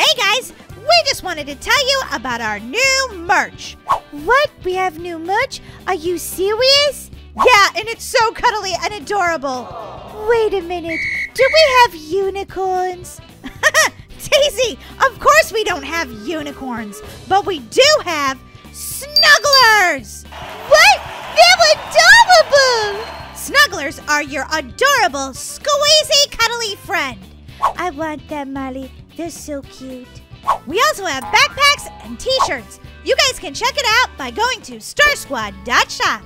Hey guys, we just wanted to tell you about our new merch. What? We have new merch? Are you serious? Yeah, and it's so cuddly and adorable. Wait a minute, do we have unicorns? Daisy, of course we don't have unicorns, but we do have snugglers. What? They're adorable. Snugglers are your adorable, squeezy, cuddly friend. I want them, Molly. They're so cute. We also have backpacks and t-shirts. You guys can check it out by going to starsquad.shop.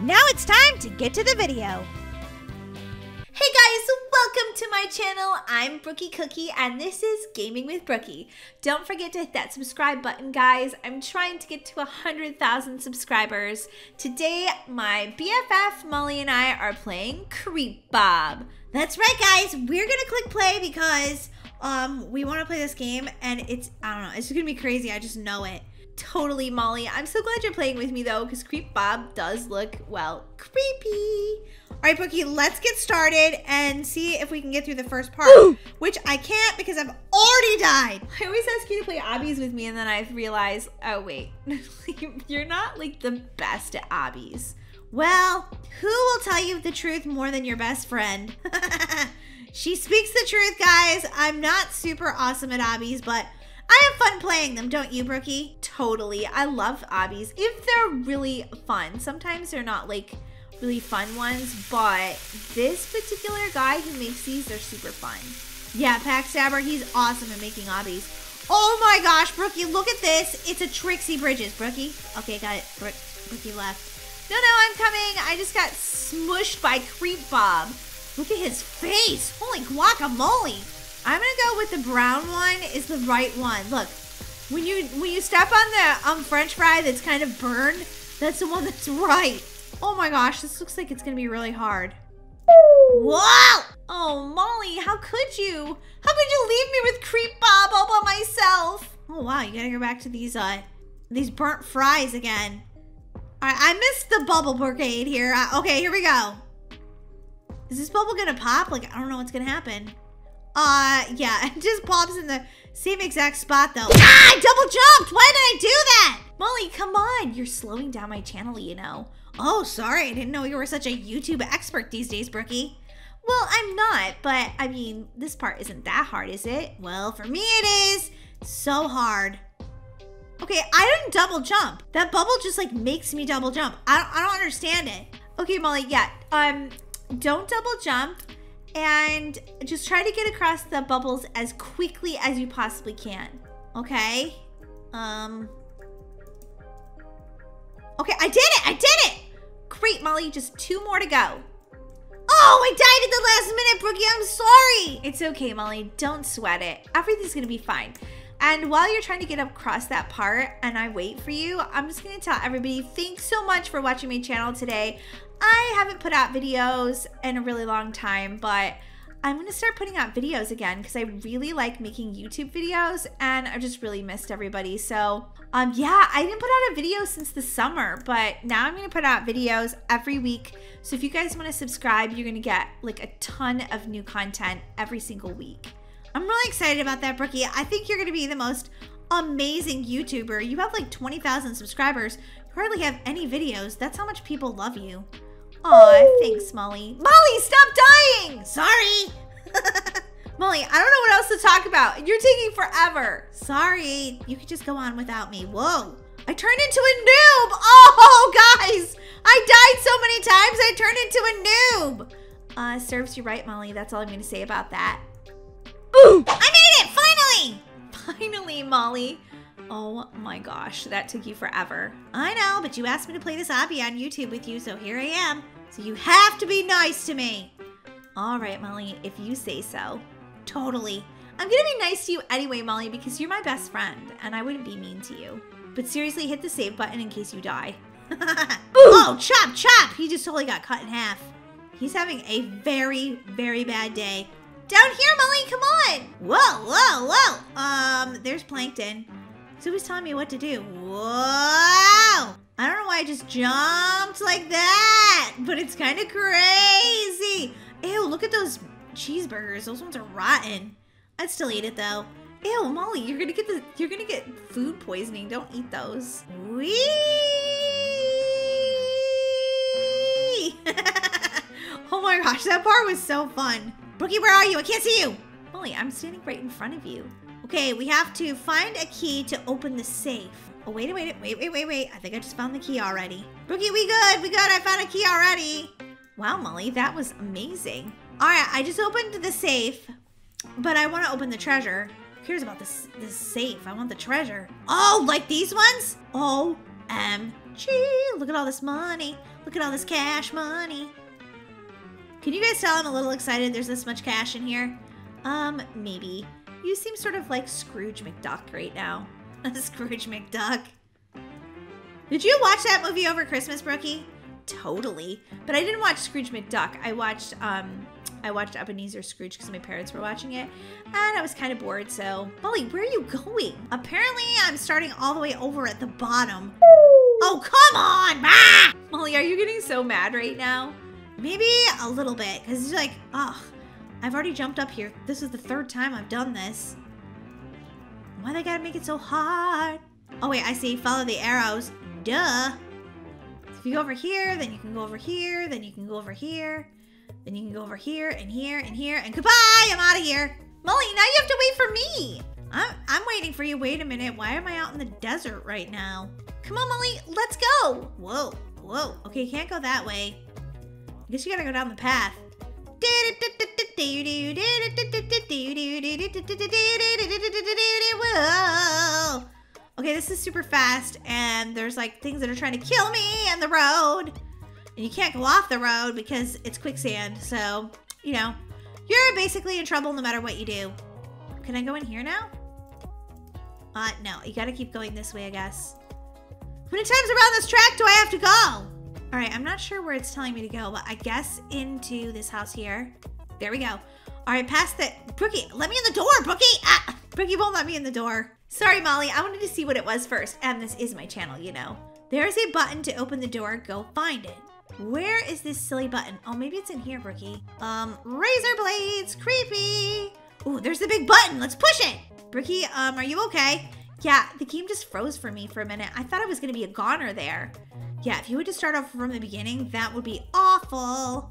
Now it's time to get to the video. Hey guys, welcome to my channel. I'm Brookie Cookie and this is Gaming with Brookie. Don't forget to hit that subscribe button, guys. I'm trying to get to 100,000 subscribers. Today, my BFF Molly and I are playing Creep Bob. That's right, guys. We're gonna click play because we wanna play this game and it's, I don't know, it's just gonna be crazy. I just know it. Totally, Molly. I'm so glad you're playing with me though, because Creep Bob does look, well, creepy. All right, Brookie, let's get started and see if we can get through the first part, which I can't because I've already died. I always ask you to play obbies with me, and then I realize, oh, wait, you're not, like, the best at obbies. Well, who will tell you the truth more than your best friend? She speaks the truth, guys. I'm not super awesome at obbies, but I have fun playing them, don't you, Brookie? Totally. I love obbies if they're really fun. Sometimes they're not, like, really fun ones, but this particular guy who makes these are super fun. Yeah, Packstabber, he's awesome at making obbies. Oh my gosh, Brookie, look at this. It's a Trixie Bridges, Brookie. Okay, got it. Brookie left. No, I'm coming. I just got smushed by Creep Bob. Look at his face. Holy guacamole. I'm gonna go with the brown one is the right one. Look, when you step on the French fry that's kind of burned, that's the one that's right. Oh my gosh, this looks like it's gonna be really hard. Whoa! Oh, Molly, how could you? How could you leave me with Creep Bob all by myself? Oh wow, you gotta go back to these burnt fries again. All right, I missed the bubble brigade here. Okay, here we go. Is this bubble gonna pop? Like, I don't know what's gonna happen. Yeah, it just pops in the same exact spot though. Ah, I double jumped! Why did I do that? Molly, come on, you're slowing down my channel, you know. Oh, sorry, I didn't know you were such a YouTube expert these days, Brookie. Well, I'm not, but I mean, this part isn't that hard, is it? Well, for me it is. So hard. Okay, I didn't double jump. That bubble just like makes me double jump. I don't understand it. Okay, Molly, yeah, don't double jump and just try to get across the bubbles as quickly as you possibly can. Okay? Okay, I did it! I did it! Great, Molly. Just two more to go. Oh, I died at the last minute, Brookie. I'm sorry. It's okay, Molly. Don't sweat it. Everything's going to be fine. And while you're trying to get across that part and I wait for you, I'm just going to tell everybody, thanks so much for watching my channel today. I haven't put out videos in a really long time, but I'm going to start putting out videos again because I really like making YouTube videos and I just really missed everybody. So, yeah, I didn't put out a video since the summer, but now I'm going to put out videos every week. So if you guys want to subscribe, you're going to get like a ton of new content every single week. I'm really excited about that, Brookie. I think you're going to be the most amazing YouTuber. You have like 20,000 subscribers. You hardly have any videos. That's how much people love you. Aw, thanks, Molly. Molly, stop dying! Sorry! Molly, I don't know what else to talk about. You're taking forever. Sorry. You could just go on without me. Whoa. I turned into a noob. Oh, guys. I died so many times. I turned into a noob. Serves you right, Molly. That's all I'm going to say about that. Ooh. I made it! Finally! Finally, Molly. Oh my gosh, that took you forever. I know, but you asked me to play this obby on YouTube with you, so here I am. So you have to be nice to me. All right, Molly, if you say so. Totally. I'm gonna be nice to you anyway, Molly, because you're my best friend, and I wouldn't be mean to you. But seriously, hit the save button in case you die. Oh, chop, chop! He just totally got cut in half. He's having a very, very bad day. Down here, Molly, come on! Whoa, whoa, whoa! There's Plankton. So he's telling me what to do. Whoa! I don't know why I just jumped like that, but it's kind of crazy. Ew, look at those cheeseburgers. Those ones are rotten. I'd still eat it, though. Ew, Molly, you're gonna get food poisoning. Don't eat those. Whee! Oh my gosh, that bar was so fun. Brookie, where are you? I can't see you. Molly, I'm standing right in front of you. Okay, we have to find a key to open the safe. Oh, wait. I think I just found the key already. Brookie, we good. I found a key already. Wow, Molly, that was amazing. All right, I just opened the safe, but I want to open the treasure. Who cares about this safe? I want the treasure. Oh, like these ones? OMG, look at all this money. Look at all this cash money. Can you guys tell I'm a little excited there's this much cash in here? Maybe. You seem sort of like Scrooge McDuck right now. Scrooge McDuck. Did you watch that movie over Christmas, Brookie? Totally. But I didn't watch Scrooge McDuck. I watched Ebenezer Scrooge because my parents were watching it. And I was kind of bored, so... Molly, where are you going? Apparently, I'm starting all the way over at the bottom. Oh, come on! Ah! Molly, are you getting so mad right now? Maybe a little bit, because it's like, ugh, oh, I've already jumped up here. This is the third time I've done this. Why they gotta make it so hard? Oh, wait, I see. Follow the arrows. Duh. So if you go over here, then you can go over here, then you can go over here. Then you can go over here and here and here and goodbye. I'm out of here. Molly, now you have to wait for me. I'm waiting for you. Wait a minute. Why am I out in the desert right now? Come on, Molly. Let's go. Whoa. Whoa. Okay, you can't go that way. I guess you gotta go down the path. Whoa. Okay, this is super fast and there's like things that are trying to kill me on the road. And you can't go off the road because it's quicksand. So, you know, you're basically in trouble no matter what you do. Can I go in here now? No. You got to keep going this way, I guess. How many times around this track do I have to go? All right. I'm not sure where it's telling me to go, but I guess into this house here. There we go. All right. Past the... Brookie, let me in the door, Brookie. Ah, Brookie won't let me in the door. Sorry, Molly. I wanted to see what it was first. And this is my channel, you know. There's a button to open the door. Go find it. Where is this silly button? Oh, maybe it's in here, Brookie. Razor blades, creepy. Ooh, there's the big button. Let's push it. Brookie, are you okay? Yeah, the game just froze for me for a minute. I thought I was gonna be a goner there. Yeah, if you would just start off from the beginning, that would be awful. All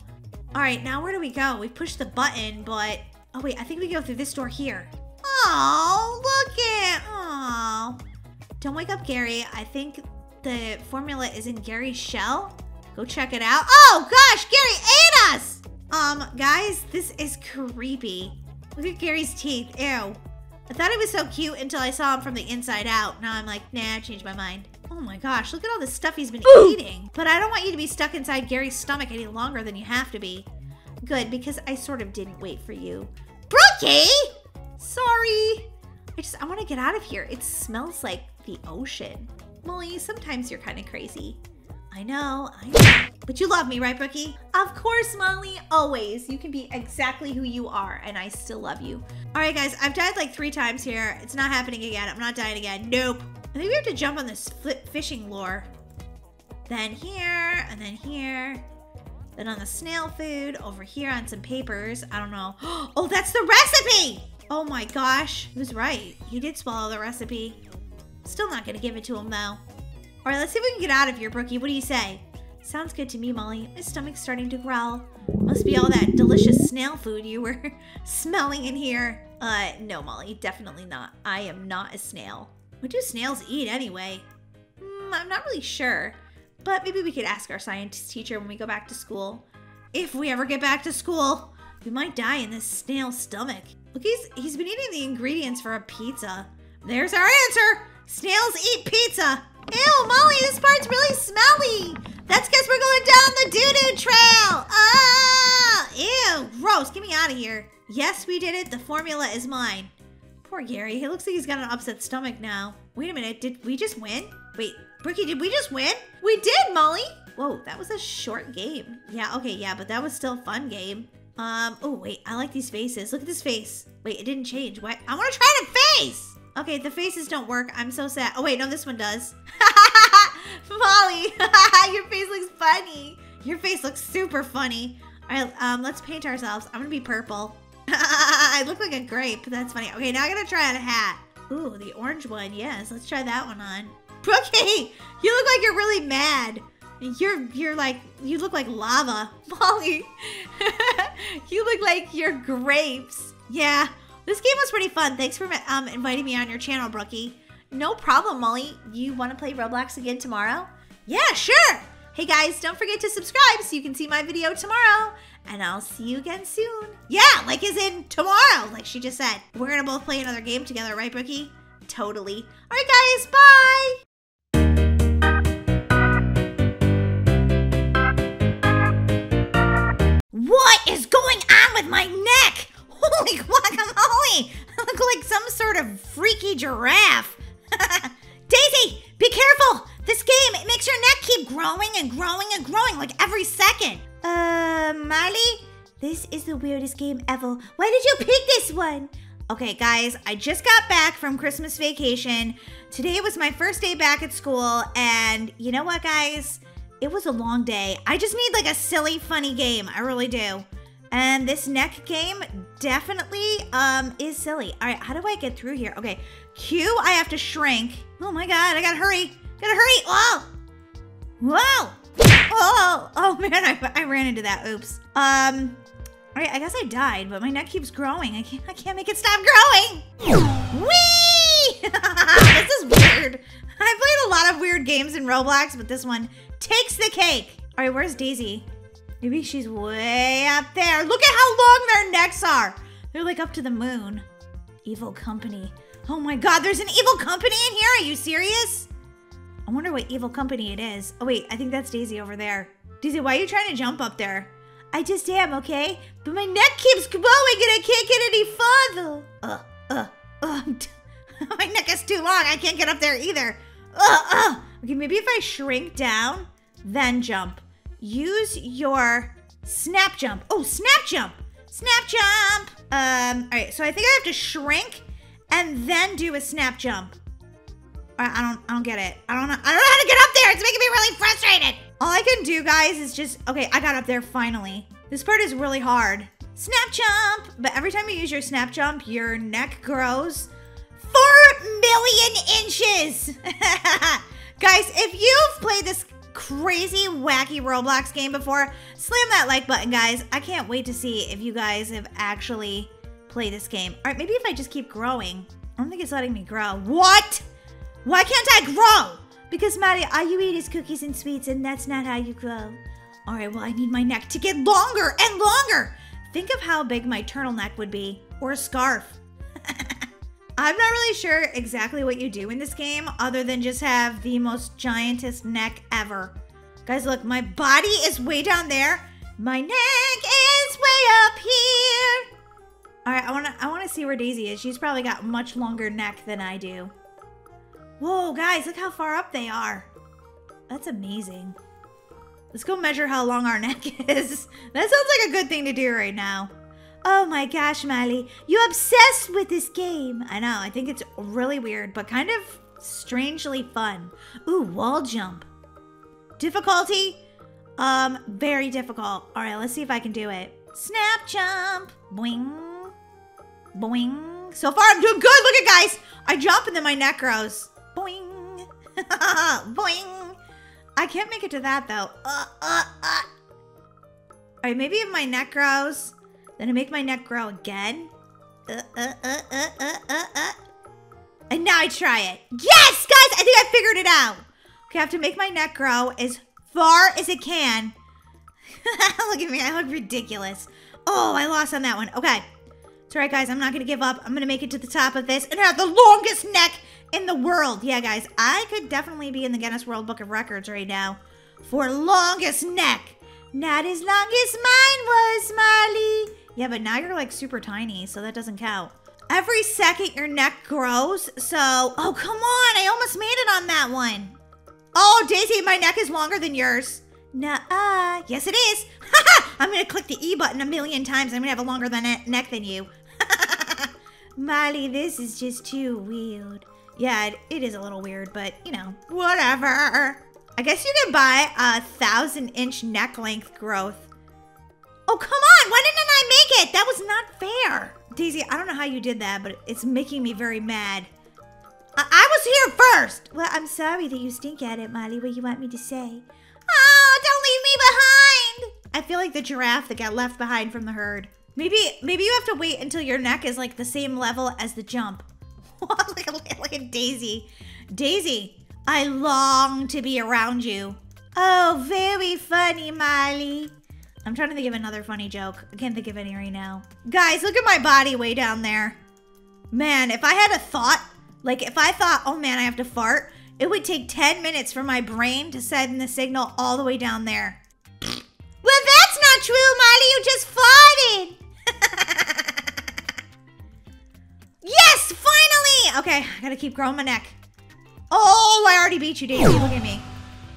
right, now where do we go? We push the button, but... Oh, wait, I think we go through this door here. Oh, look it. Oh. Don't wake up, Gary. I think the formula is in Gary's shell. Go check it out. Oh gosh, Gary ate us! Guys, this is creepy. Look at Gary's teeth. Ew. I thought he was so cute until I saw him from the inside out. Now I'm like, nah, I changed my mind. Oh my gosh, look at all this stuff he's been eating. But I don't want you to be stuck inside Gary's stomach any longer than you have to be. Good, because I sort of didn't wait for you. Brookie! Sorry. I want to get out of here. It smells like the ocean. Molly, sometimes you're kind of crazy. I know. But you love me, right, Brookie? Of course, Molly, always. You can be exactly who you are, and I still love you. All right, guys, I've died like 3 times here. It's not happening again. I'm not dying again. Nope. I think we have to jump on this fishing lure. Then here, and then here. Then on the snail food, over here on some papers. I don't know. Oh, that's the recipe! Oh, my gosh. He was right. He did swallow the recipe. Still not going to give it to him, though. All right, let's see if we can get out of here, Brookie. What do you say? Sounds good to me, Molly. My stomach's starting to growl. Must be all that delicious snail food you were smelling in here. No, Molly, definitely not. I am not a snail. What do snails eat anyway? I'm not really sure, but maybe we could ask our science teacher when we go back to school. If we ever get back to school, we might die in this snail stomach. Look, he's been eating the ingredients for a pizza. There's our answer. Snails eat pizza. Ew, Molly, this part's really smelly. That's because we're going down the doo-doo trail. Oh, ew, gross. Get me out of here. Yes, we did it. The formula is mine. Poor Gary. He looks like he's got an upset stomach now. Wait a minute. Did we just win? Wait, Brookie, did we just win? We did, Molly. Whoa, that was a short game. Yeah, okay, yeah, but that was still a fun game. Oh, wait, I like these faces. Look at this face. Wait, it didn't change. What? I want to try the face. Okay, the faces don't work. I'm so sad. Oh, wait, no, this one does. Molly, your face looks funny. Your face looks super funny. All right, let's paint ourselves. I'm going to be purple. I I look like a grape. That's funny. Okay, now I gotta try on a hat. Ooh, the orange one. Yes, let's try that one on. Brookie, you look like you're really mad. You're like, you look like lava. Molly, you look like you're grapes. Yeah, this game was pretty fun. Thanks for inviting me on your channel, Brookie. No problem, Molly. You want to play Roblox again tomorrow? Yeah, sure. Hey guys, don't forget to subscribe so you can see my video tomorrow. And I'll see you again soon. Yeah, like as in tomorrow, like she just said. We're gonna both play another game together, right, Brookie? Totally. All right, guys, bye. What is going on with my neck? Holy guacamole! I look like some sort of freaky giraffe. Daisy, be careful! This game, it makes your neck keep growing and growing and growing like every second. Molly? This is the weirdest game ever. Why did you pick this one? Okay, guys, I just got back from Christmas vacation. Today was my first day back at school, and you know what, guys? It was a long day. I just need like a silly, funny game. I really do. And this neck game definitely is silly. All right, how do I get through here? Okay, Q, I have to shrink. Oh my God, I gotta hurry. Gotta hurry. Whoa. Whoa. Oh, oh man, I ran into that. Oops. All right, I guess I died, but my neck keeps growing. I can't make it stop growing. Whee! This is weird. I've played a lot of weird games in Roblox, but this one takes the cake. All right, where's Daisy? Maybe she's way up there. Look at how long their necks are. They're like up to the moon. Evil company. Oh my God, there's an evil company in here. Are you serious? I wonder what evil company it is. Oh wait, I think that's Daisy over there. Daisy, why are you trying to jump up there? I just am, okay? But my neck keeps growing and I can't get any farther. My neck is too long. I can't get up there either. Okay, maybe if I shrink down, then jump. Use your snap jump. Oh, snap jump. Snap jump. All right, so I think I have to shrink and then do a snap jump. I don't get it. I don't know how to get up there. It's making me really frustrated. All I can do, guys, is just, okay, I got up there finally. This part is really hard. Snap jump. But every time you use your snap jump, your neck grows 4 million inches. Guys, if you've played this crazy, wacky Roblox game before, slam that like button, guys. I can't wait to see if you guys have actually played this game. All right, maybe if I just keep growing. I don't think it's letting me grow. What? Why can't I grow? Because, Maddie, all you eat is cookies and sweets, and that's not how you grow. All right, well, I need my neck to get longer and longer. Think of how big my turtleneck would be, or a scarf. I'm not really sure exactly what you do in this game other than just have the most giantest neck ever. Guys, look, my body is way down there. My neck is way up here. All right, I wanna see where Daisy is. She's probably got much longer neck than I do. Whoa, guys, look how far up they are. That's amazing. Let's go measure how long our neck is. That sounds like a good thing to do right now. Oh my gosh, Molly, you're obsessed with this game. I know, I think it's really weird, but kind of strangely fun. Ooh, wall jump. Difficulty? Very difficult. All right, let's see if I can do it. Snap jump. Boing. Boing. So far, I'm doing good. Look at, guys. I jump and then my neck grows. Boing. Boing. I can't make it to that, though. All right, maybe if my neck grows... Then I make my neck grow again. And now I try it. Yes, guys, I think I figured it out. Okay, I have to make my neck grow as far as it can. Look at me, I look ridiculous. Oh, I lost on that one. Okay, it's all right, guys, I'm not gonna give up. I'm gonna make it to the top of this and have the longest neck in the world. Yeah, guys, I could definitely be in the Guinness World Book of Records right now for longest neck. Not as long as mine was, Molly. Yeah, but now you're like super tiny, so that doesn't count. Every second your neck grows, so... Oh, come on, I almost made it on that one. Oh, Daisy, my neck is longer than yours. Nuh-uh. Yes, it is. I'm gonna click the E button 1,000,000 times. I'm gonna have a longer neck than you. Molly, this is just too weird. Yeah, it is a little weird, but, you know, whatever. I guess you can buy a 1,000-inch neck length growth. Oh, come on, why didn't I make it? That was not fair. Daisy, I don't know how you did that, but it's making me very mad. I was here first! Well, I'm sorry that you stink at it, Molly. What do you want me to say? Oh, don't leave me behind! I feel like the giraffe that got left behind from the herd. Maybe you have to wait until your neck is like the same level as the jump. like a daisy. Daisy, I long to be around you. Oh, very funny, Molly. I'm trying to think of another funny joke. I can't think of any right now. Guys, look at my body way down there. Man, if I had a thought, like if I thought, oh man, I have to fart, it would take 10 minutes for my brain to send the signal all the way down there. Well, that's not true, Molly. You just farted. Yes, finally. Okay, I gotta keep growing my neck. Oh, I already beat you, Daisy. Look at me.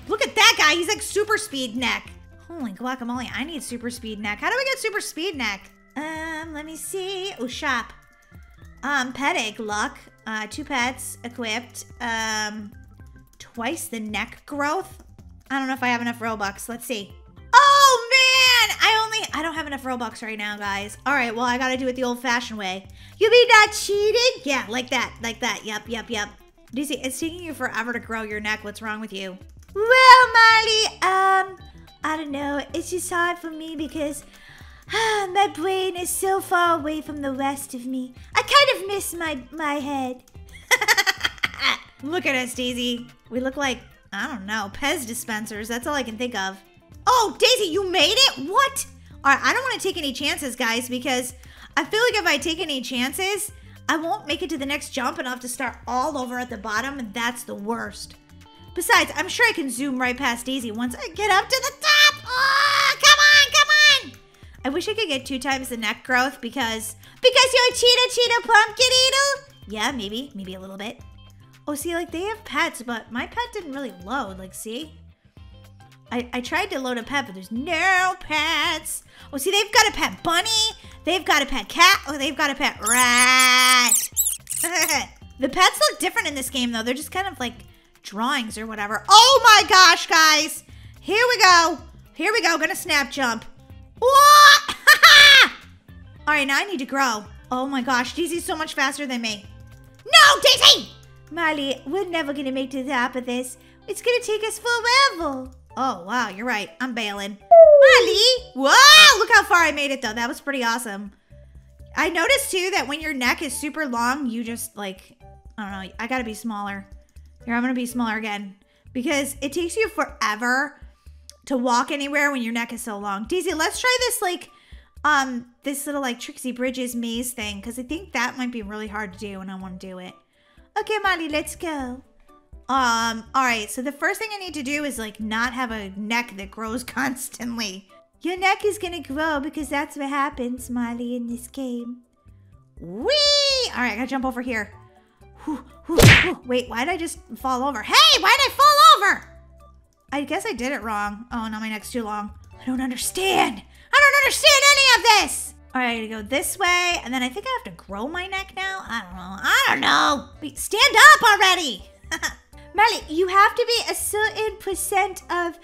Look at that guy. He's like super speed neck. Holy guacamole, I need super speed neck. How do I get super speed neck? Let me see. Oh, shop. Pet egg luck. 2 pets equipped. Twice the neck growth. I don't know if I have enough Robux. Let's see. Oh, man! I don't have enough Robux right now, guys. All right, well, I gotta do it the old-fashioned way. You mean not cheating? Yeah, like that. Like that. Yep, yep, yep. Daisy, it's taking you forever to grow your neck. What's wrong with you? Well, Molly, I don't know. It's just hard for me because my brain is so far away from the rest of me. I kind of miss my head. Look at us, Daisy. We look like, I don't know, Pez dispensers. That's all I can think of. Oh, Daisy, you made it? What? All right, I don't want to take any chances, guys, because I feel like if I take any chances, I won't make it to the next jump and I'll have to start all over at the bottom, and that's the worst. Besides, I'm sure I can zoom right past Daisy once I get up to the top. Oh, come on, come on. I wish I could get 2 times the neck growth because you're a cheetah pumpkin eater. Yeah, maybe a little bit. Oh, see, like they have pets, but my pet didn't really load. Like, see, I tried to load a pet, but there's no pets. Oh, see, they've got a pet bunny. They've got a pet cat. Oh, they've got a pet rat. The pets look different in this game, though. They're just kind of like drawings or whatever. Oh my gosh, guys. Here we go. Here we go. Gonna snap jump. What? All right, now I need to grow. Oh my gosh. Daisy's so much faster than me. No, Daisy! Molly, we're never gonna make to the top of this. It's gonna take us forever. Oh, wow. You're right. I'm bailing. Molly! Whoa! Look how far I made it, though. That was pretty awesome. I noticed, too, that when your neck is super long, you just, like, I don't know. I gotta be smaller. Here, I'm gonna be smaller again because it takes you forever to walk anywhere when your neck is so long. Daisy, let's try this like, this little like Trixie Bridges maze thing because I think that might be really hard to do and I want to do it. Okay, Molly, let's go. All right. So the first thing I need to do is like not have a neck that grows constantly. Your neck is gonna grow because that's what happens, Molly, in this game. Whee! All right, I gotta jump over here. Wait, why did I just fall over? Hey, why did I fall over? I guess I did it wrong. Oh, no, my neck's too long. I don't understand. I don't understand any of this. All right, I gotta go this way. And then I think I have to grow my neck now. I don't know. I don't know. Wait, stand up already. Molly, you have to be a certain percent of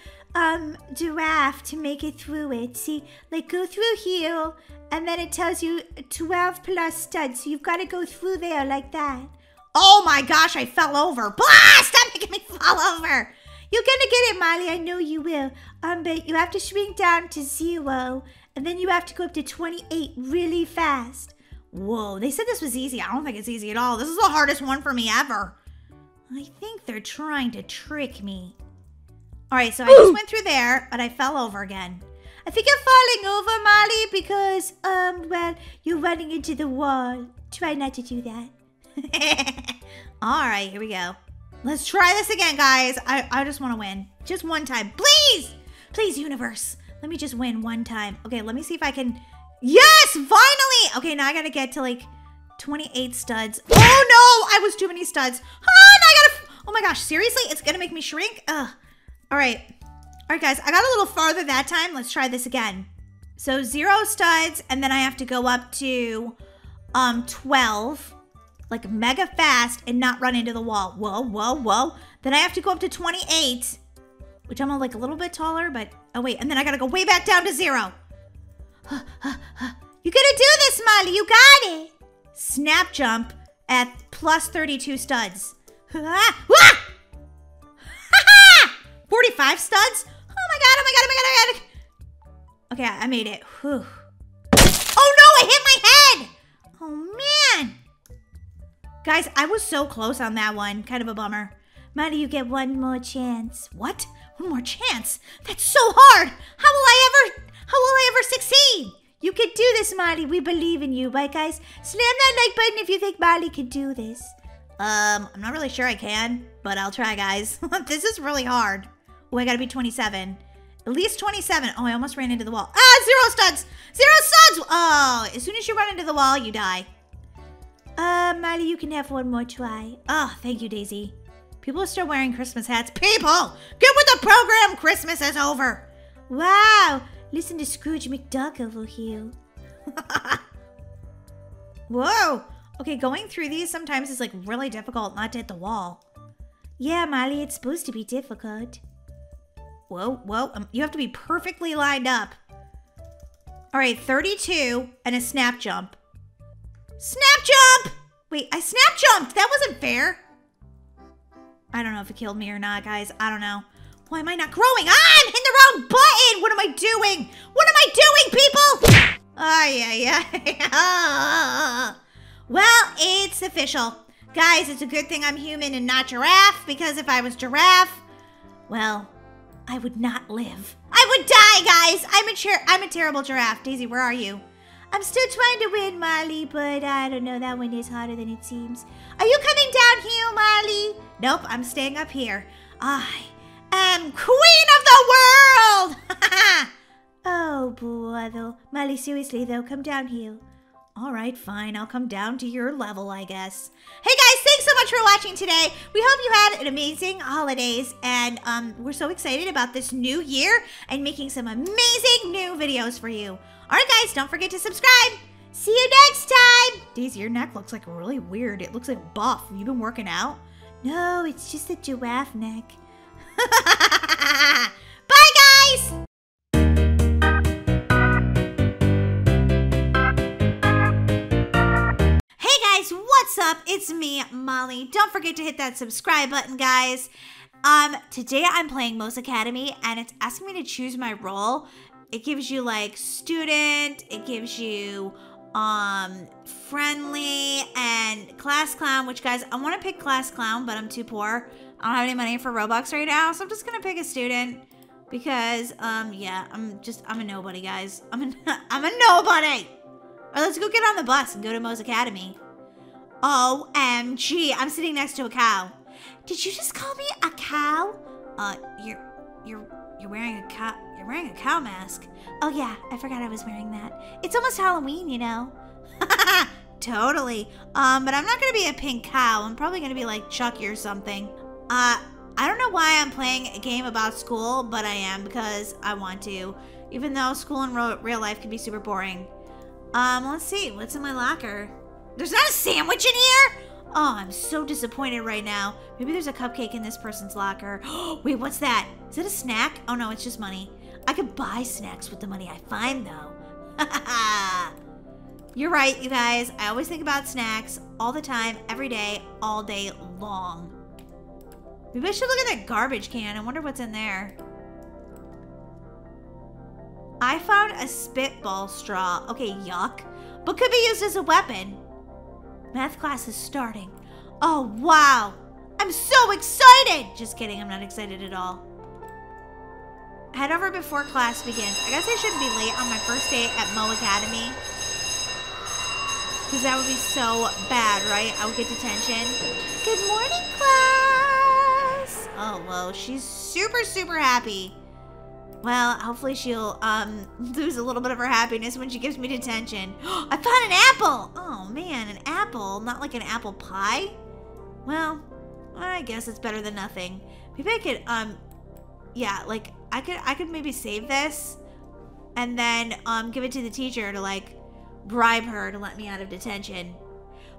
giraffe to make it through it. See, like go through here. And then it tells you 12 plus studs. So you've got to go through there like that. Oh my gosh, I fell over. Blah, stop making me fall over. You're gonna get it, Molly. I know you will. But you have to shrink down to 0. And then you have to go up to 28 really fast. Whoa, they said this was easy. I don't think it's easy at all. This is the hardest one for me ever. I think they're trying to trick me. All right, so I just went through there, but I fell over again. I think you're falling over, Molly, because, well, you're running into the wall. Try not to do that. All right, here we go. Let's try this again, guys. I just want to win. Just one time. Please! Please, universe. Let me just win one time. Okay, let me see if I can... Yes! Finally! Okay, now I got to get to, like, 28 studs. Oh, no! I was too many studs. Oh, now I got to... Oh, my gosh. Seriously? It's going to make me shrink? Ugh. All right. All right, guys. I got a little farther that time. Let's try this again. So, 0 studs, and then I have to go up to 12... like mega fast and not run into the wall. Whoa, whoa, whoa. Then I have to go up to 28, which I'm like a little bit taller, but oh wait. And then I gotta go way back down to 0. You gotta do this, Molly. You got it. Snap jump at plus 32 studs. 45 studs? Oh my god. Okay, I made it. Whew. Oh no, I hit my head. Oh man. Guys, I was so close on that one. Kind of a bummer. Molly, you get one more chance. What? One more chance? That's so hard. How will I ever succeed? You can do this, Molly. We believe in you. Bye, guys. Slam that like button if you think Molly can do this. I'm not really sure I can, but I'll try, guys. This is really hard. Oh, I gotta be 27. At least 27. Oh, I almost ran into the wall. Ah, 0 studs. 0 studs. Oh, as soon as you run into the wall, you die. Molly, you can have one more try. Oh, thank you, Daisy. People are still wearing Christmas hats. People, get with the program. Christmas is over. Wow. Listen to Scrooge McDuck over here. Whoa. Okay, going through these sometimes is like really difficult not to hit the wall. Yeah, Molly, it's supposed to be difficult. Whoa. You have to be perfectly lined up. All right, 32 and a snap jump. Snap jump! Wait, I snap jumped. That wasn't fair. I don't know if it killed me or not, guys. I don't know. Why am I not growing? Ah, I'm hitting the wrong button. What am I doing? What am I doing, people? Oh, yeah. Well, it's official. Guys, it's a good thing I'm human and not giraffe, because if I was giraffe, well, I would not live. I would die, guys. I'm a terrible giraffe. Daisy, where are you? I'm still trying to win, Molly, but I don't know. That one is harder than it seems. Are you coming down here, Molly? Nope, I'm staying up here. I am queen of the world! Oh, brother. Molly, seriously, though, come down here. All right, fine. I'll come down to your level, I guess. Hey, guys, thanks so much for watching today. We hope you had an amazing holidays, and we're so excited about this new year and making some amazing new videos for you. All right, guys, don't forget to subscribe. See you next time. Daisy, your neck looks like really weird. It looks like buff. Have you been working out? No, it's just a giraffe neck. Bye, guys. What's up? It's me, Molly. Don't forget to hit that subscribe button, guys. Today I'm playing Moe's Academy, and it's asking me to choose my role. It gives you like student, it gives you friendly, and class clown, which, guys, I want to pick class clown, but I'm too poor. I don't have any money for Robux right now, so I'm just gonna pick a student because yeah, I'm a nobody, guys. I'm a nobody. All right, let's go get on the bus and go to Moe's Academy. OMG, I'm sitting next to a cow. Did you just call me a cow? You're wearing a cow. You're wearing a cow mask. Oh yeah, I forgot I was wearing that. It's almost Halloween, you know. Totally. But I'm not gonna be a pink cow. I'm probably gonna be like Chucky or something. I don't know why I'm playing a game about school, but I am because I want to. Even though school and real life can be super boring. Let's see what's in my locker. There's not a sandwich in here? Oh, I'm so disappointed right now. Maybe there's a cupcake in this person's locker. Wait, what's that? Is that a snack? Oh no, it's just money. I could buy snacks with the money I find though. You're right, you guys. I always think about snacks all the time, every day, all day long. Maybe I should look at that garbage can. I wonder what's in there. I found a spitball straw. Okay, yuck. But could be used as a weapon. Math class is starting. Oh, wow. I'm so excited. Just kidding. I'm not excited at all. Head over before class begins. I guess I shouldn't be late on my first day at Moe Academy. Because that would be so bad, right? I would get detention. Good morning, class. Oh, well, she's super, super happy. Well, hopefully she'll lose a little bit of her happiness when she gives me detention. I found an apple! Oh, man, an apple. Not like an apple pie? Well, I guess it's better than nothing. Maybe I could, yeah, like, I could maybe save this and then give it to the teacher to, like, bribe her to let me out of detention.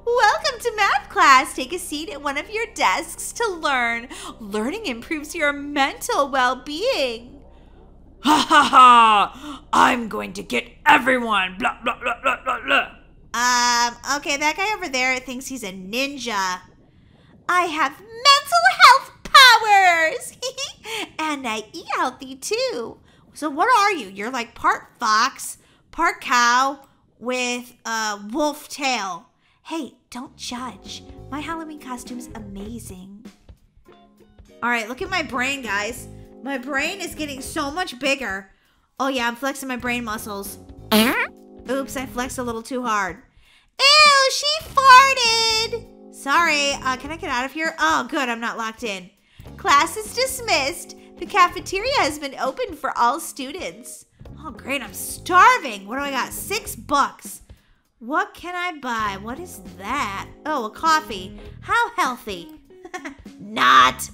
Welcome to math class. Take a seat at one of your desks to learn. Learning improves your mental well-being. Ha ha ha! I'm going to get everyone! Blah, blah, blah, blah, blah, blah. Okay, that guy over there thinks he's a ninja. I have mental health powers! And I eat healthy too. So what are you? You're like part fox, part cow, with a wolf tail. Hey, don't judge. My Halloween costume's amazing. All right, look at my brain, guys. My brain is getting so much bigger. Oh yeah, I'm flexing my brain muscles. Oops, I flexed a little too hard. Ew, she farted! Sorry, can I get out of here? Oh, good, I'm not locked in. Class is dismissed. The cafeteria has been open for all students. Oh, great, I'm starving. What do I got? $6. What can I buy? What is that? Oh, a coffee. How healthy. Not.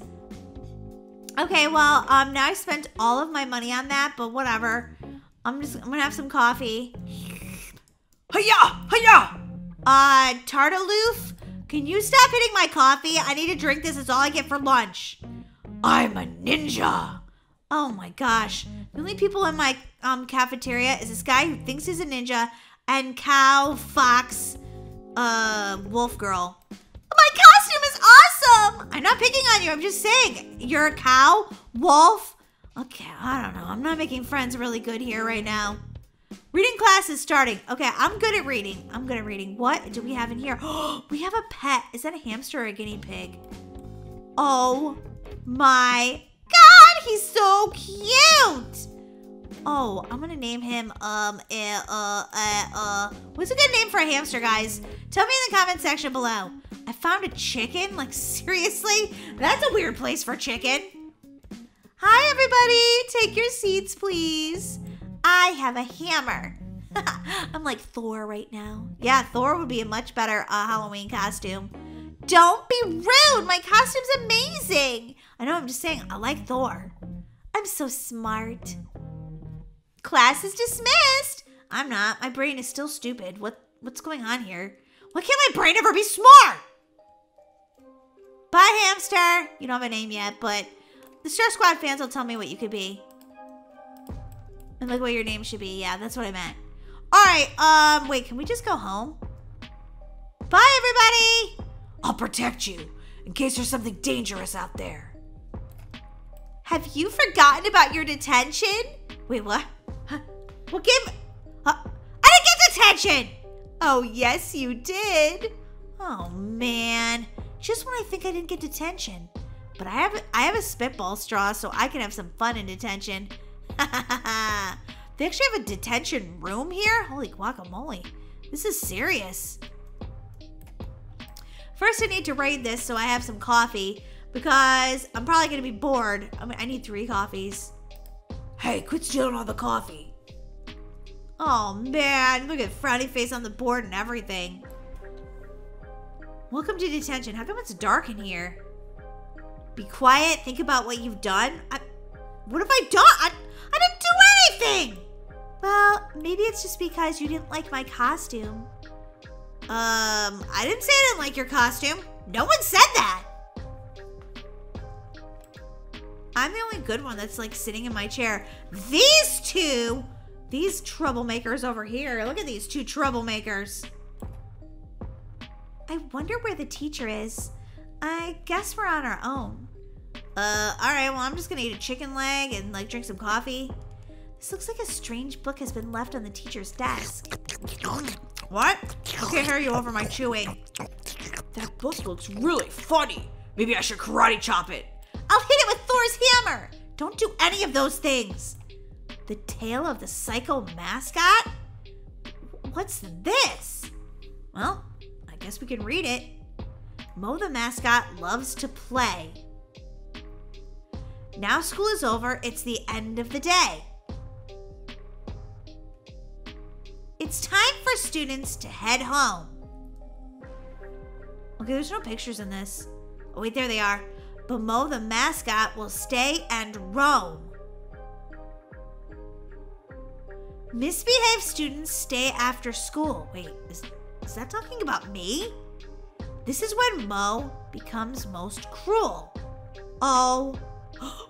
Okay, well, now I spent all of my money on that, but whatever. I'm gonna have some coffee. Hiya! Hiya! Tartaloof, can you stop hitting my coffee? I need to drink this. It's all I get for lunch. I'm a ninja. Oh my gosh. The only people in my cafeteria is this guy who thinks he's a ninja and cow, fox, wolf girl. My costume is awesome. I'm not picking on you. I'm just saying you're a cow, wolf. Okay, I don't know. I'm not making friends really good here right now. Reading class is starting. Okay, I'm good at reading. I'm good at reading. What do we have in here? We have a pet. Is that a hamster or a guinea pig? Oh my God, he's so cute! Oh, I'm gonna name him, what's a good name for a hamster, guys? Tell me in the comment section below. I found a chicken? Like, seriously? That's a weird place for chicken. Hi, everybody! Take your seats, please. I have a hammer. I'm like Thor right now. Yeah, Thor would be a much better Halloween costume. Don't be rude! My costume's amazing! I know, I'm just saying, I like Thor. I'm so smart. Class is dismissed! I'm not. My brain is still stupid. What's going on here? Why can't my brain ever be smart? Bye, hamster! You don't have a name yet, but the Star Squad fans will tell me what you could be. And look what your name should be. Yeah, that's what I meant. Alright, wait, can we just go home? Bye, everybody! I'll protect you, in case there's something dangerous out there. Have you forgotten about your detention? Wait, what? Huh? What game? Huh? I didn't get detention! Oh, yes, you did. Oh, man. Just when I think I didn't get detention. But I have a spitball straw, so I can have some fun in detention. They actually have a detention room here? Holy guacamole. This is serious. First, I need to raid this so I have some coffee because I'm probably going to be bored. I mean, I need 3 coffees. Hey, quit stealing all the coffee. Oh, man. Look at frowny face on the board and everything. Welcome to detention. How come it's dark in here? Be quiet. Think about what you've done. What have I done? I didn't do anything. Well, maybe it's just because you didn't like my costume. I didn't say I didn't like your costume. No one said that. I'm the only good one that's like sitting in my chair. These troublemakers over here. Look at these 2 troublemakers. I wonder where the teacher is. I guess we're on our own. All right, well, I'm just gonna eat a chicken leg and like drink some coffee. This looks like a strange book has been left on the teacher's desk. What? I can't hear you over my chewing. That book looks really funny. Maybe I should karate chop it. I'll hit it with Thor's hammer. Don't do any of those things. The tale of the psycho mascot? What's this? Well, I guess we can read it. Mo the mascot loves to play. Now school is over. It's the end of the day. It's time for students to head home. Okay, there's no pictures in this. Oh, wait, there they are. But Mo, the mascot, will stay and roam. Misbehaved students stay after school. Wait, is that talking about me? This is when Mo becomes most cruel. Oh,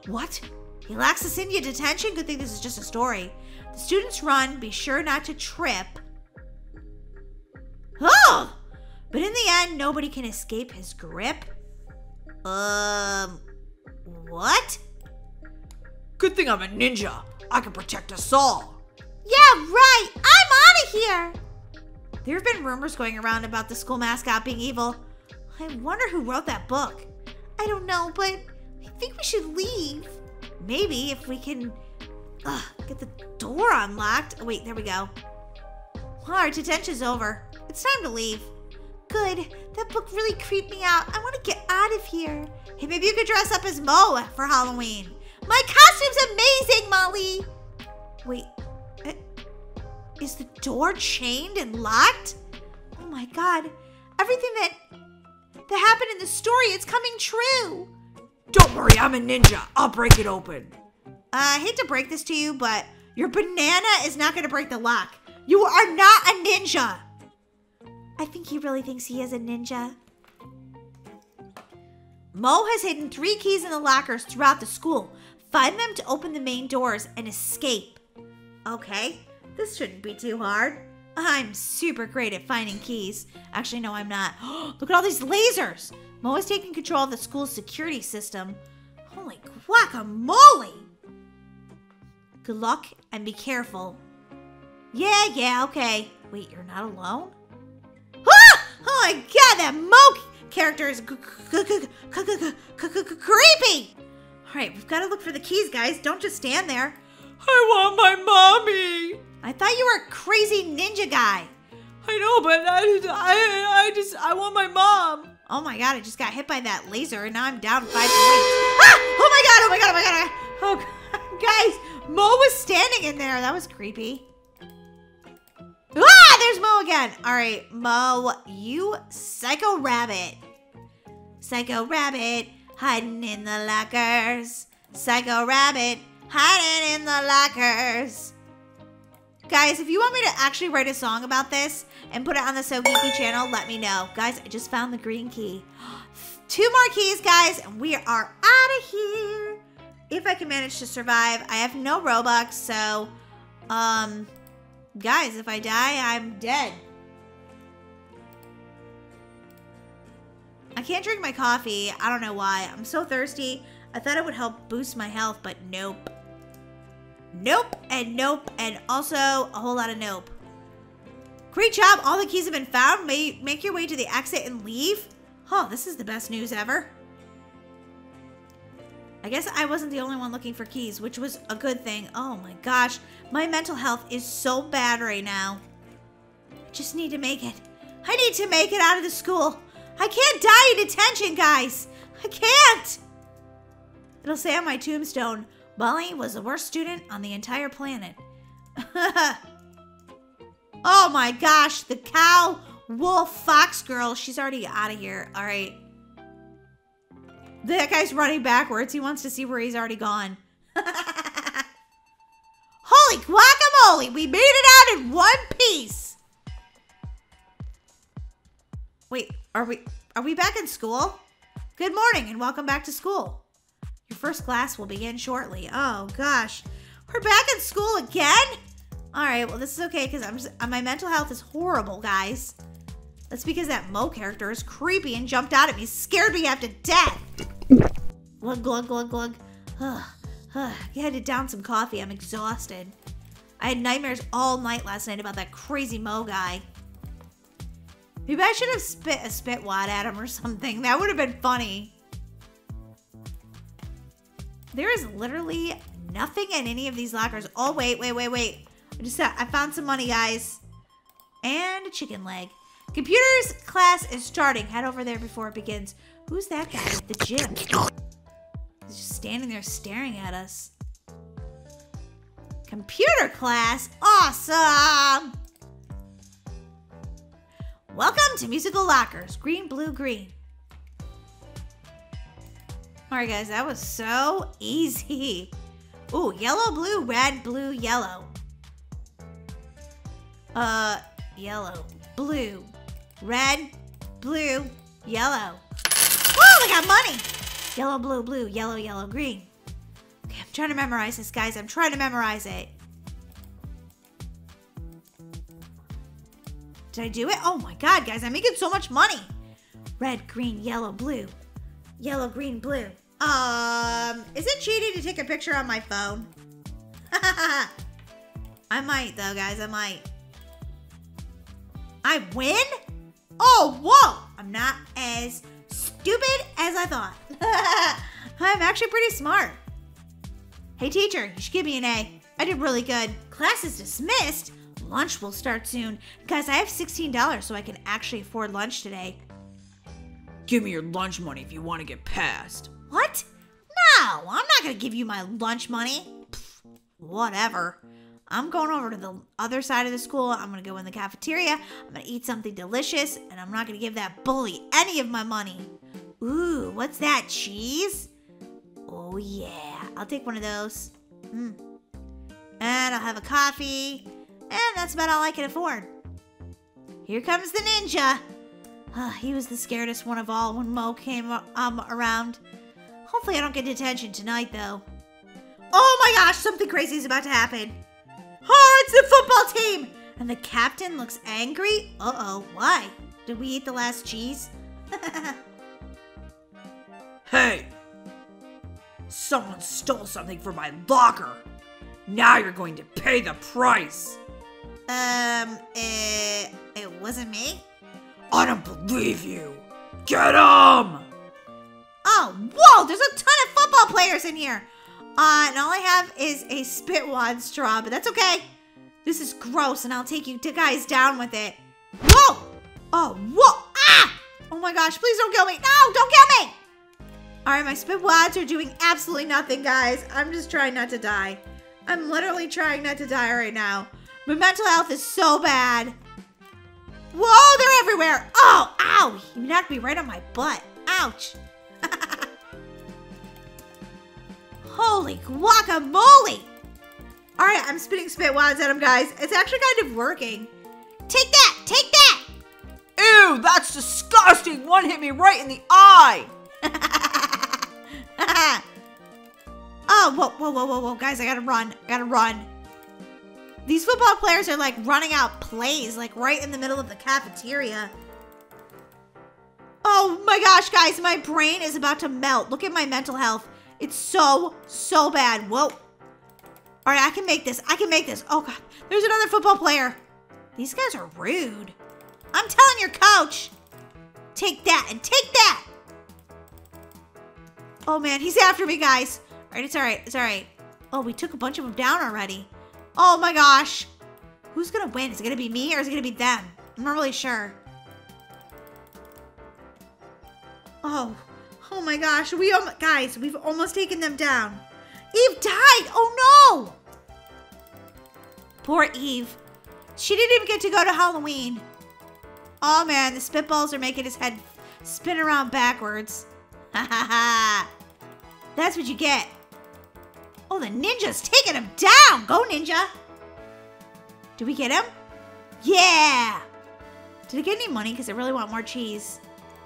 what? Relaxes in your detention? Good thing this is just a story. The students run. Be sure not to trip. Oh! But in the end, nobody can escape his grip. What? Good thing I'm a ninja. I can protect us all. Yeah, right. I'm out of here. There have been rumors going around about the school mascot being evil. I wonder who wrote that book. I don't know, but I think we should leave. Maybe if we can get the door unlocked. Oh, wait, there we go. Well, our detention's over. It's time to leave. Good. That book really creeped me out. I want to get out of here. Hey, maybe you could dress up as Moe for Halloween. My costume's amazing, Molly. Wait. Is the door chained and locked? Oh, my God. Everything that happened in the story, it's coming true. Don't worry. I'm a ninja. I'll break it open. I hate to break this to you, but your banana is not going to break the lock. You are not a ninja. I think he really thinks he is a ninja. Moe has hidden 3 keys in the lockers throughout the school. Find them to open the main doors and escape. Okay, this shouldn't be too hard. I'm super great at finding keys. Actually, no, I'm not. Look at all these lasers. Moe is taking control of the school's security system. Holy guacamole. Good luck and be careful. Yeah, okay. Wait, you're not alone? Oh my God, that Moe character is creepy. All right, we've got to look for the keys, guys. Don't just stand there. I want my mommy. I thought you were a crazy ninja guy. I know, but I want my mom. Oh my God, I just got hit by that laser and now I'm down 5 points. Ah! Oh my God, oh my God, oh my God. Oh, guys, Moe was standing in there. That was creepy. Ah, there's Moe again. All right, Moe, you psycho rabbit. Psycho rabbit hiding in the lockers. Psycho rabbit hiding in the lockers. Guys, if you want me to actually write a song about this and put it on the So Geeky channel, let me know. Guys, I just found the green key. 2 more keys, guys, and we are out of here. If I can manage to survive, I have no Robux, so, guys, if I die, I'm dead. I can't drink my coffee. I don't know why. I'm so thirsty. I thought it would help boost my health, but nope. Nope, and nope, and also a whole lot of nope. Great job. All the keys have been found. Make your way to the exit and leave. Oh, this is the best news ever. I guess I wasn't the only one looking for keys, which was a good thing. Oh my gosh, my mental health is so bad right now. I just need to make it. I need to make it out of the school. I can't die in detention, guys. I can't. It'll say on my tombstone, Molly was the worst student on the entire planet. Oh my gosh, the cow, wolf, fox girl. She's already out of here. All right. That guy's running backwards. He wants to see where he's already gone. Holy guacamole! We made it out in one piece. Wait, are we back in school? Good morning and welcome back to school. Your first class will begin shortly. Oh gosh, we're back in school again. All right, well this is okay because my mental health is horrible, guys. That's because that Moe character is creepy and jumped out at me, scared me half to death. Glug, glug, glug, glug. I had to down some coffee. I'm exhausted. I had nightmares all night last night about that crazy Moe guy. Maybe I should have spit a spit wad at him or something. That would have been funny. There is literally nothing in any of these lockers. Oh, wait, wait, wait, wait. I found some money, guys. And a chicken leg. Computers class is starting. Head over there before it begins. Who's that guy at the gym? He's just standing there staring at us. Computer class? Awesome! Welcome to Musical Lockers. Green, blue, green. Alright guys, that was so easy. Ooh, yellow, blue, red, blue, yellow. Yellow, blue, red, blue, yellow. Oh, I got money! Yellow, blue, blue, yellow, yellow, green. Okay, I'm trying to memorize this, guys. I'm trying to memorize it. Did I do it? Oh my God, guys, I'm making so much money. Red, green, yellow, blue. Yellow, green, blue. Is it cheating to take a picture on my phone? I might though, guys, I might. I win? Oh, whoa! I'm not as stupid as I thought. I'm actually pretty smart. Hey teacher, you should give me an A. I did really good. Class is dismissed. Lunch will start soon. Guys, I have $16 so I can actually afford lunch today. Give me your lunch money if you want to get passed. What? No, I'm not going to give you my lunch money. Pfft, whatever. I'm going over to the other side of the school. I'm going to go in the cafeteria. I'm going to eat something delicious. And I'm not going to give that bully any of my money. Ooh, what's that? Cheese? Oh, yeah. I'll take one of those. And I'll have a coffee. And that's about all I can afford. Here comes the ninja. He was the scaredest one of all when Mo came around. Hopefully I don't get detention tonight, though. Oh my gosh, something crazy is about to happen. Oh, it's the football team! And the captain looks angry? Uh-oh, why? Did we eat the last cheese? Hey! Someone stole something from my locker. Now you're going to pay the price. It wasn't me? I don't believe you. Get 'em! Oh, whoa, there's a ton of football players in here. And all I have is a spit wad straw, but that's okay. This is gross, and I'll take you guys down with it. Whoa! Oh, whoa! Ah! Oh my gosh, please don't kill me. No, don't kill me! All right, my spit wads are doing absolutely nothing, guys. I'm just trying not to die. I'm literally trying not to die right now. My mental health is so bad. Whoa, they're everywhere. Oh, ow. You knocked me right on my butt. Ouch. Holy guacamole. All right, I'm spitting spit wads at them, guys. It's actually kind of working. Take that. Take that. Ew, that's disgusting. One hit me right in the eye. Oh, whoa, whoa, whoa, whoa, whoa. Guys, I gotta run. I gotta run. These football players are, like, running out plays, like, right in the middle of the cafeteria. Oh, my gosh, guys. My brain is about to melt. Look at my mental health. It's so bad. Whoa. All right, I can make this. I can make this. Oh, God. There's another football player. These guys are rude. I'm telling your coach. Take that and take that. Oh, man. He's after me, guys. All right, it's all right. It's all right. Oh, we took a bunch of them down already. Oh my gosh. Who's gonna win? Is it gonna be me or is it gonna be them? I'm not really sure. Oh, oh my gosh. Guys, we've almost taken them down. Eve died. Oh no. Poor Eve. She didn't even get to go to Halloween. Oh man, the spitballs are making his head spin around backwards. Ha ha ha. That's what you get. Oh, the ninja's taking him down. Go, ninja. Did we get him? Yeah. Did I get any money? Because I really want more cheese.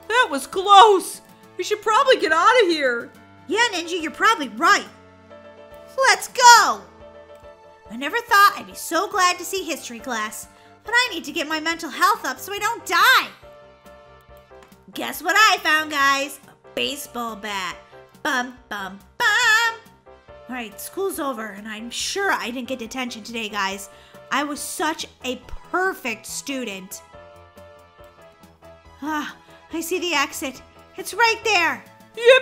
That was close. We should probably get out of here. Yeah, ninja, you're probably right. Let's go. I never thought I'd be so glad to see history class, but I need to get my mental health up so I don't die. Guess what I found, guys? A baseball bat. Bum, bum, bum. All right, school's over, and I'm sure I didn't get detention today, guys. I was such a perfect student. Ah, I see the exit. It's right there. Yippee!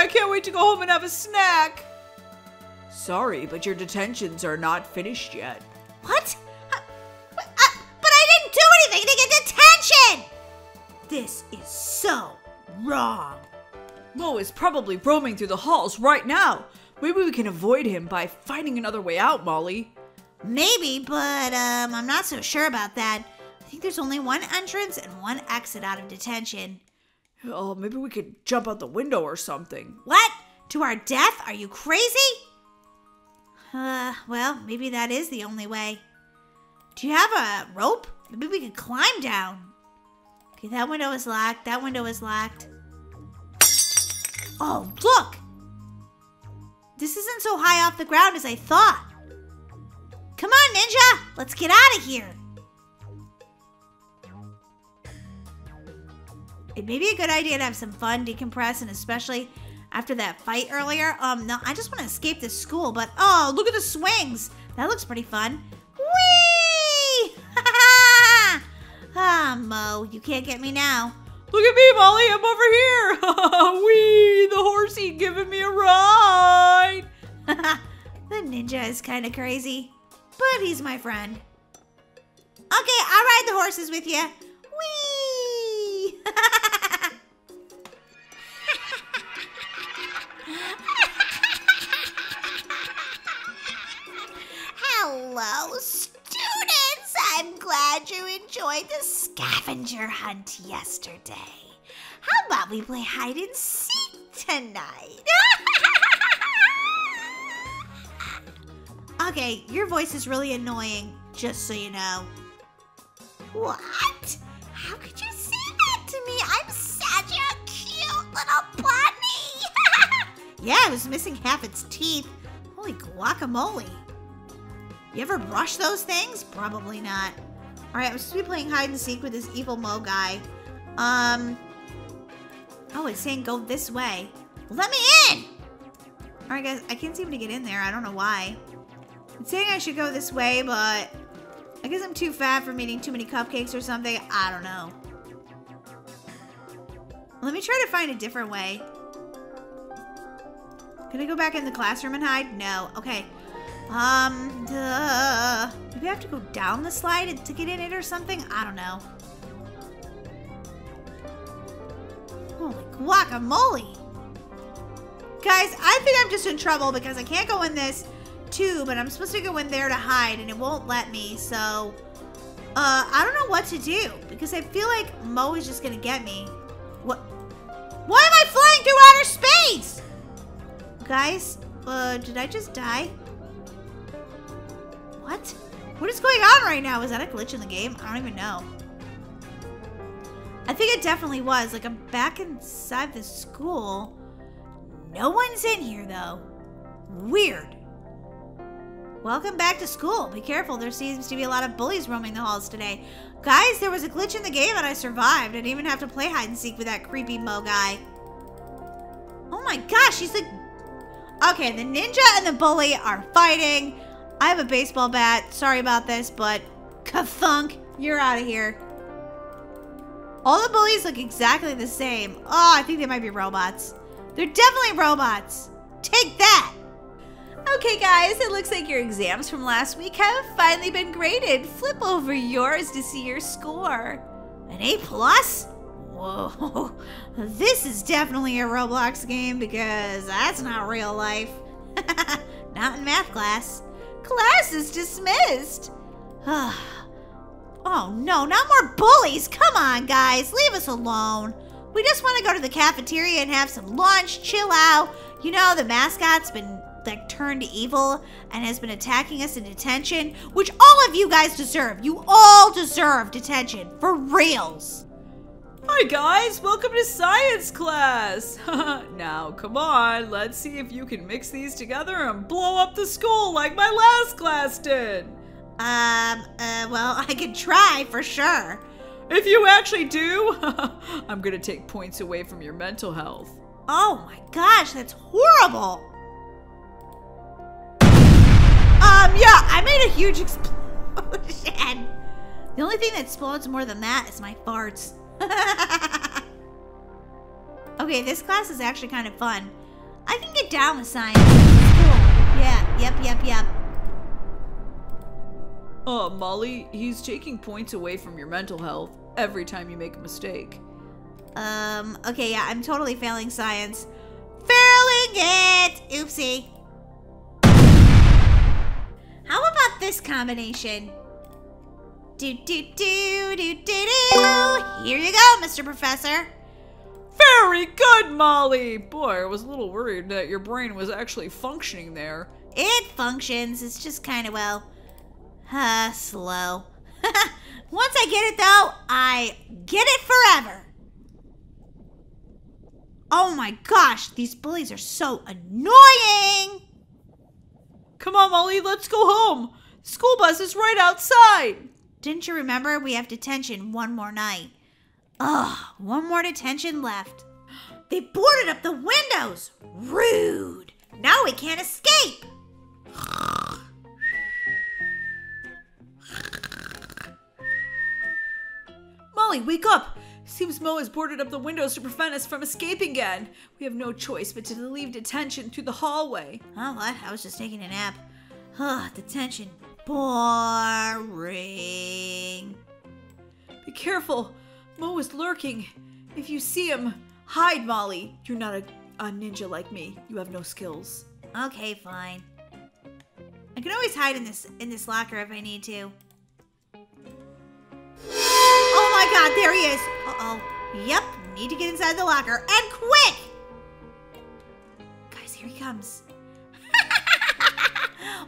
I can't wait to go home and have a snack. Sorry, but your detentions are not finished yet. What? But I didn't do anything to get detention! This is so wrong. Mo is probably roaming through the halls right now. Maybe we can avoid him by finding another way out, Molly. Maybe, but I'm not so sure about that. I think there's only one entrance and one exit out of detention. Oh, maybe we could jump out the window or something. What? To our death? Are you crazy? Well, maybe that is the only way. Do you have a rope? Maybe we could climb down. Okay, that window is locked. That window is locked. Oh, look! This isn't so high off the ground as I thought. Come on, Ninja! Let's get out of here! It may be a good idea to have some fun, decompress, and especially after that fight earlier. No, I just want to escape this school, but oh, look at the swings! That looks pretty fun. Whee! Ha ha! Ah, Mo, you can't get me now. Look at me, Molly, I'm over here! Whee! The horsey giving me a ride! The ninja is kind of crazy, but he's my friend. Okay, I'll ride the horses with you. Whee! Hello, students! I'm glad you enjoyed the scavenger hunt yesterday. How about we play hide and seek tonight? Okay, your voice is really annoying, just so you know. What? How could you say that to me? I'm such a cute little bunny! Yeah, it was missing half its teeth. Holy guacamole. You ever brush those things? Probably not. Alright, I'm supposed to be playing hide and seek with this evil Mo guy. Oh, it's saying go this way. Well, let me in! Alright guys, I can't seem to get in there. I don't know why. It's saying I should go this way, but I guess I'm too fat from eating too many cupcakes or something. I don't know. Let me try to find a different way. Can I go back in the classroom and hide? No. Okay. Duh. Maybe I have to go down the slide to get in it or something? I don't know. Holy guacamole! Guys, I think I'm just in trouble because I can't go in this tube, and I'm supposed to go in there to hide, and it won't let me, so... I don't know what to do, because I feel like Mo is just gonna get me. What? Why am I flying through outer space?! Guys, did I just die? What? What is going on right now? Is that a glitch in the game? I don't even know. I think it definitely was. Like, I'm back inside the school. No one's in here, though. Weird. Welcome back to school. Be careful. There seems to be a lot of bullies roaming the halls today. Guys, there was a glitch in the game and I survived. I didn't even have to play hide and seek with that creepy Mo guy. Oh my gosh, he's like... Okay, the ninja and the bully are fighting. I have a baseball bat. Sorry about this, but ka-thunk, you're out of here. All the bullies look exactly the same. Oh, I think they might be robots. They're definitely robots. Take that. Okay, guys, it looks like your exams from last week have finally been graded. Flip over yours to see your score. An A+? Whoa. This is definitely a Roblox game because that's not real life. Not in math class. Class is dismissed. Oh no, not more bullies. Come on, guys, leave us alone. We just want to go to the cafeteria and have some lunch, chill out. You know, the mascot's been like turned evil and has been attacking us in detention, which all of you guys deserve. You all deserve detention, for reals. Hi guys, welcome to science class. Now, come on, let's see if you can mix these together and blow up the school like my last class did. Well, I could try for sure. If you actually do, I'm gonna take points away from your mental health. Oh my gosh, that's horrible. Yeah, I made a huge explosion. The only thing that explodes more than that is my farts. Okay, this class is actually kind of fun. I can get down with science. It's cool. Yeah, yep. Oh, Molly, he's taking points away from your mental health every time you make a mistake. Okay, yeah, I'm totally failing science. Failing it! Oopsie. How about this combination? Do, do, do, do, do, do. Here you go, Mr. Professor. Very good, Molly. Boy, I was a little worried that your brain was actually functioning there. It functions. It's just kind of, well, slow. Once I get it, though, I get it forever. Oh, my gosh. These bullies are so annoying. Come on, Molly, let's go home. School bus is right outside. Didn't you remember we have detention one more night? Ugh, one more detention left. They boarded up the windows. Rude. Now we can't escape. Molly, wake up. Seems Moe has boarded up the windows to prevent us from escaping again. We have no choice but to leave detention through the hallway. Oh, what? I was just taking a nap. Ugh, detention. Boring. Be careful. Moe is lurking. If you see him, hide, Molly. You're not a ninja like me. You have no skills. Okay, fine. I can always hide in this locker if I need to. Oh my god, there he is. Uh-oh. Yep, need to get inside the locker. And quick! Guys, here he comes.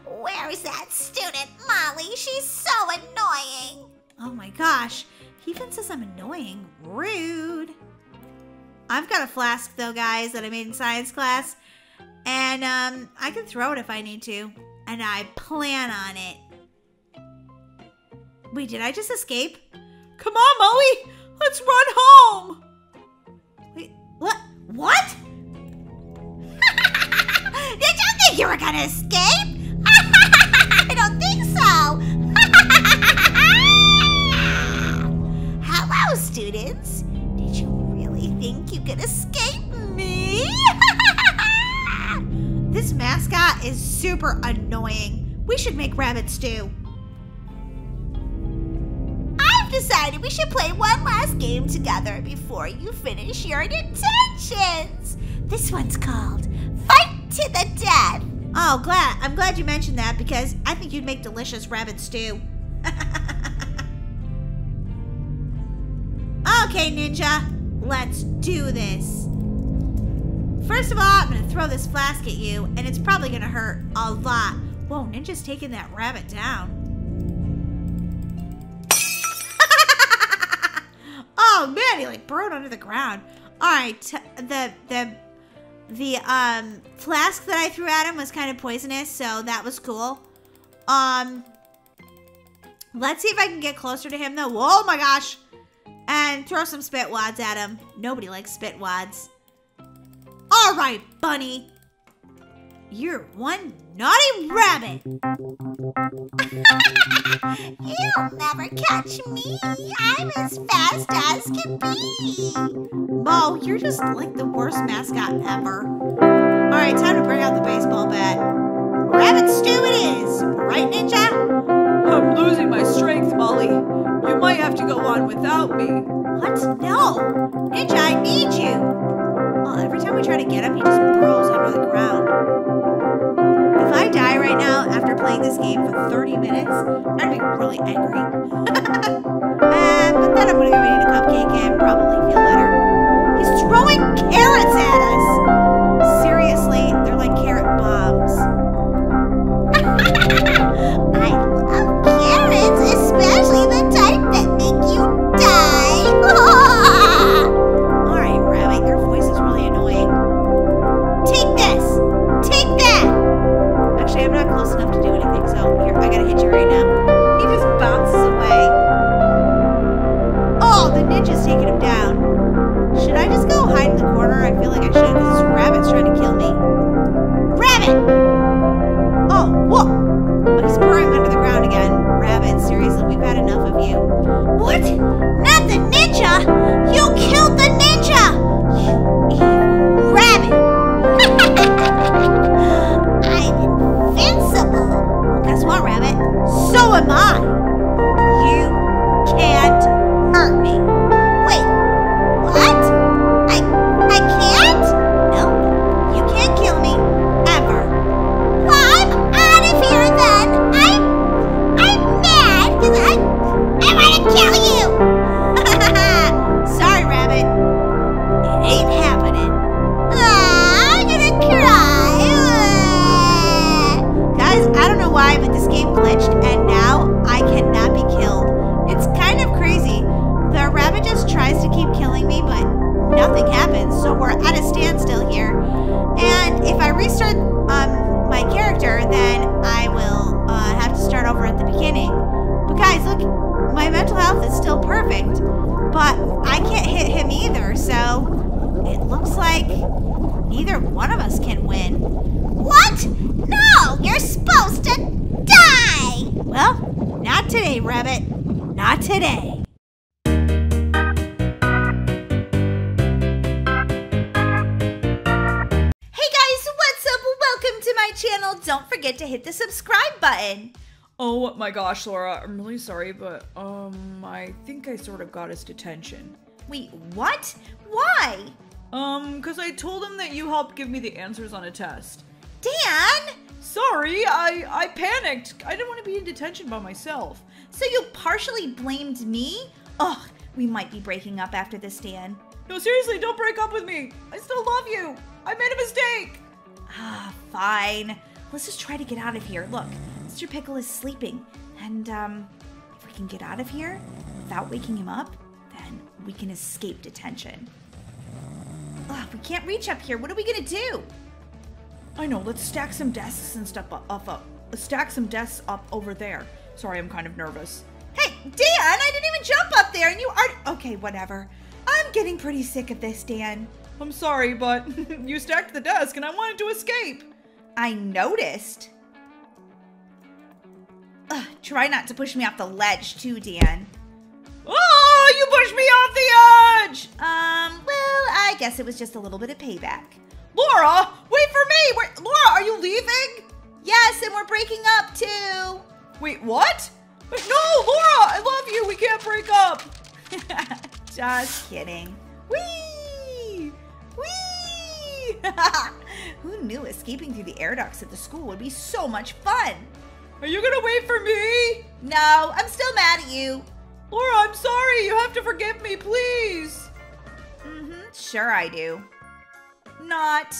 Where is that student, Molly? She's so annoying. Oh my gosh. He even says I'm annoying. Rude. I've got a flask, though, guys, that I made in science class. And I can throw it if I need to. And I plan on it. Wait, did I just escape? Come on, Molly! Let's run home! Wait, what? What? Did you think you were gonna escape? I don't think so! Hello, students! Did you really think you could escape me? This mascot is super annoying. We should make rabbit stew. Decided we should play one last game together before you finish your detentions. This one's called Fight to the Death. Oh, I'm glad you mentioned that because I think you'd make delicious rabbit stew. Okay, Ninja, let's do this. First of all, I'm going to throw this flask at you, and it's probably going to hurt a lot. Whoa, Ninja's taking that rabbit down. Oh man, he like burrowed under the ground. All right, the flask that I threw at him was kind of poisonous, so that was cool. Let's see if I can get closer to him though. Oh my gosh, and throw some spit wads at him. Nobody likes spit wads. All right, Bunny, you're one naughty rabbit. You'll never catch me. I'm as fast as can be. Mo, you're just like the worst mascot ever. All right, time to bring out the baseball bat. Rabbit stew it is, right, Ninja? I'm losing my strength, Molly. You might have to go on without me. What? No. Ninja, I need you. Well, every time we try to get him, he just burrows under the ground. If I die right now after playing this game for 30 minutes, I'd be really angry. But then I'm going to go eat a cupcake and probably feel better. He's throwing carrots at us! Seriously, they're like carrot bombs. I love carrots, especially the type that make you die. Alright, Rabbit, your voice is really annoying. Take this! Take that! Actually, I'm not close enough to do anything, so here, I gotta hit you right now. He just bounces away. Oh, the ninja's taking him down. Should I just go hide in the corner? I feel like I should, because this rabbit's trying to kill me. Rabbit! Oh, whoa! But he's burrowing under the ground again. Rabbit, seriously, we've had enough of you. What? Not the ninja! You killed the ninja! You evil rabbit! Invincible. Guess what, Rabbit? So am I. You can't hurt me. Wait. either one of us can win. What? No, you're supposed to die! Well, not today, Rabbit. Not today. Channel, don't forget to hit the subscribe button. Oh my gosh, Laura, I'm really sorry, but I think I sort of got his detention. Wait, what? Why? Because I told him that you helped give me the answers on a test. Dan! Sorry, I panicked. I didn't want to be in detention by myself. So you partially blamed me? Ugh, we might be breaking up after this, Dan. No, seriously, don't break up with me. I still love you. I made a mistake. Ah, fine. Let's just try to get out of here. Look, Mr. Pickle is sleeping. And, if we can get out of here without waking him up, then we can escape detention. Ugh, we can't reach up here. What are we gonna do? I know, let's stack some desks and stuff up. Stack some desks up over there. Sorry, I'm kind of nervous. Hey, Dan, I didn't even jump up there and you are- Okay, whatever. I'm getting pretty sick of this, Dan. I'm sorry, but you stacked the desk and I wanted to escape. I noticed. Ugh, try not to push me off the ledge too, Dan. Oh, you pushed me off the edge! Well, I guess it was just a little bit of payback. Laura, wait for me! Wait, Laura, are you leaving? Yes, and we're breaking up too. Wait, what? No, Laura, I love you. We can't break up. Just kidding. Whee! Whee! Who knew escaping through the air ducts at the school would be so much fun? Are you gonna wait for me? No, I'm still mad at you. Laura, I'm sorry. You have to forgive me, please. Mm-hmm, sure I do. Not.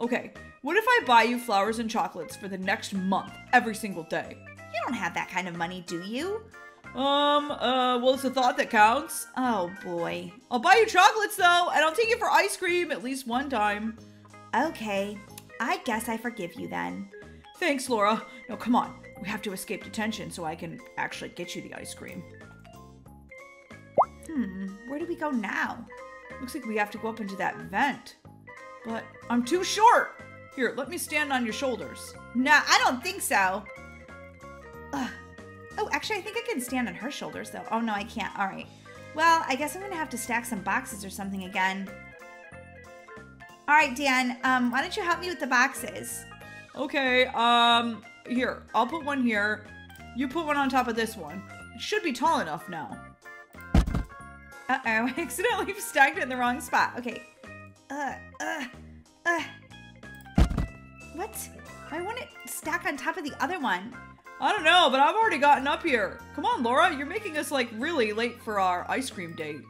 Okay, what if I buy you flowers and chocolates for the next month, every single day? You don't have that kind of money, do you? Well, it's a thought that counts. Oh, boy. I'll buy you chocolates, though, and I'll take you for ice cream at least one time. Okay. I guess I forgive you, then. Thanks, Laura. No, come on. We have to escape detention so I can actually get you the ice cream. Where do we go now? Looks like we have to go up into that vent. But I'm too short! Here, let me stand on your shoulders. No, I don't think so. Ugh. Oh, actually, I think I can stand on her shoulders, though. Oh, no, I can't. All right. Well, I guess I'm going to have to stack some boxes or something again. All right, Dan, why don't you help me with the boxes? Okay, here. I'll put one here. You put one on top of this one. It should be tall enough now. Uh-oh, I accidentally stacked it in the wrong spot. Okay. What? I want it stacked on top of the other one. I don't know, but I've already gotten up here. Come on, Laura, you're making us, like, really late for our ice cream date.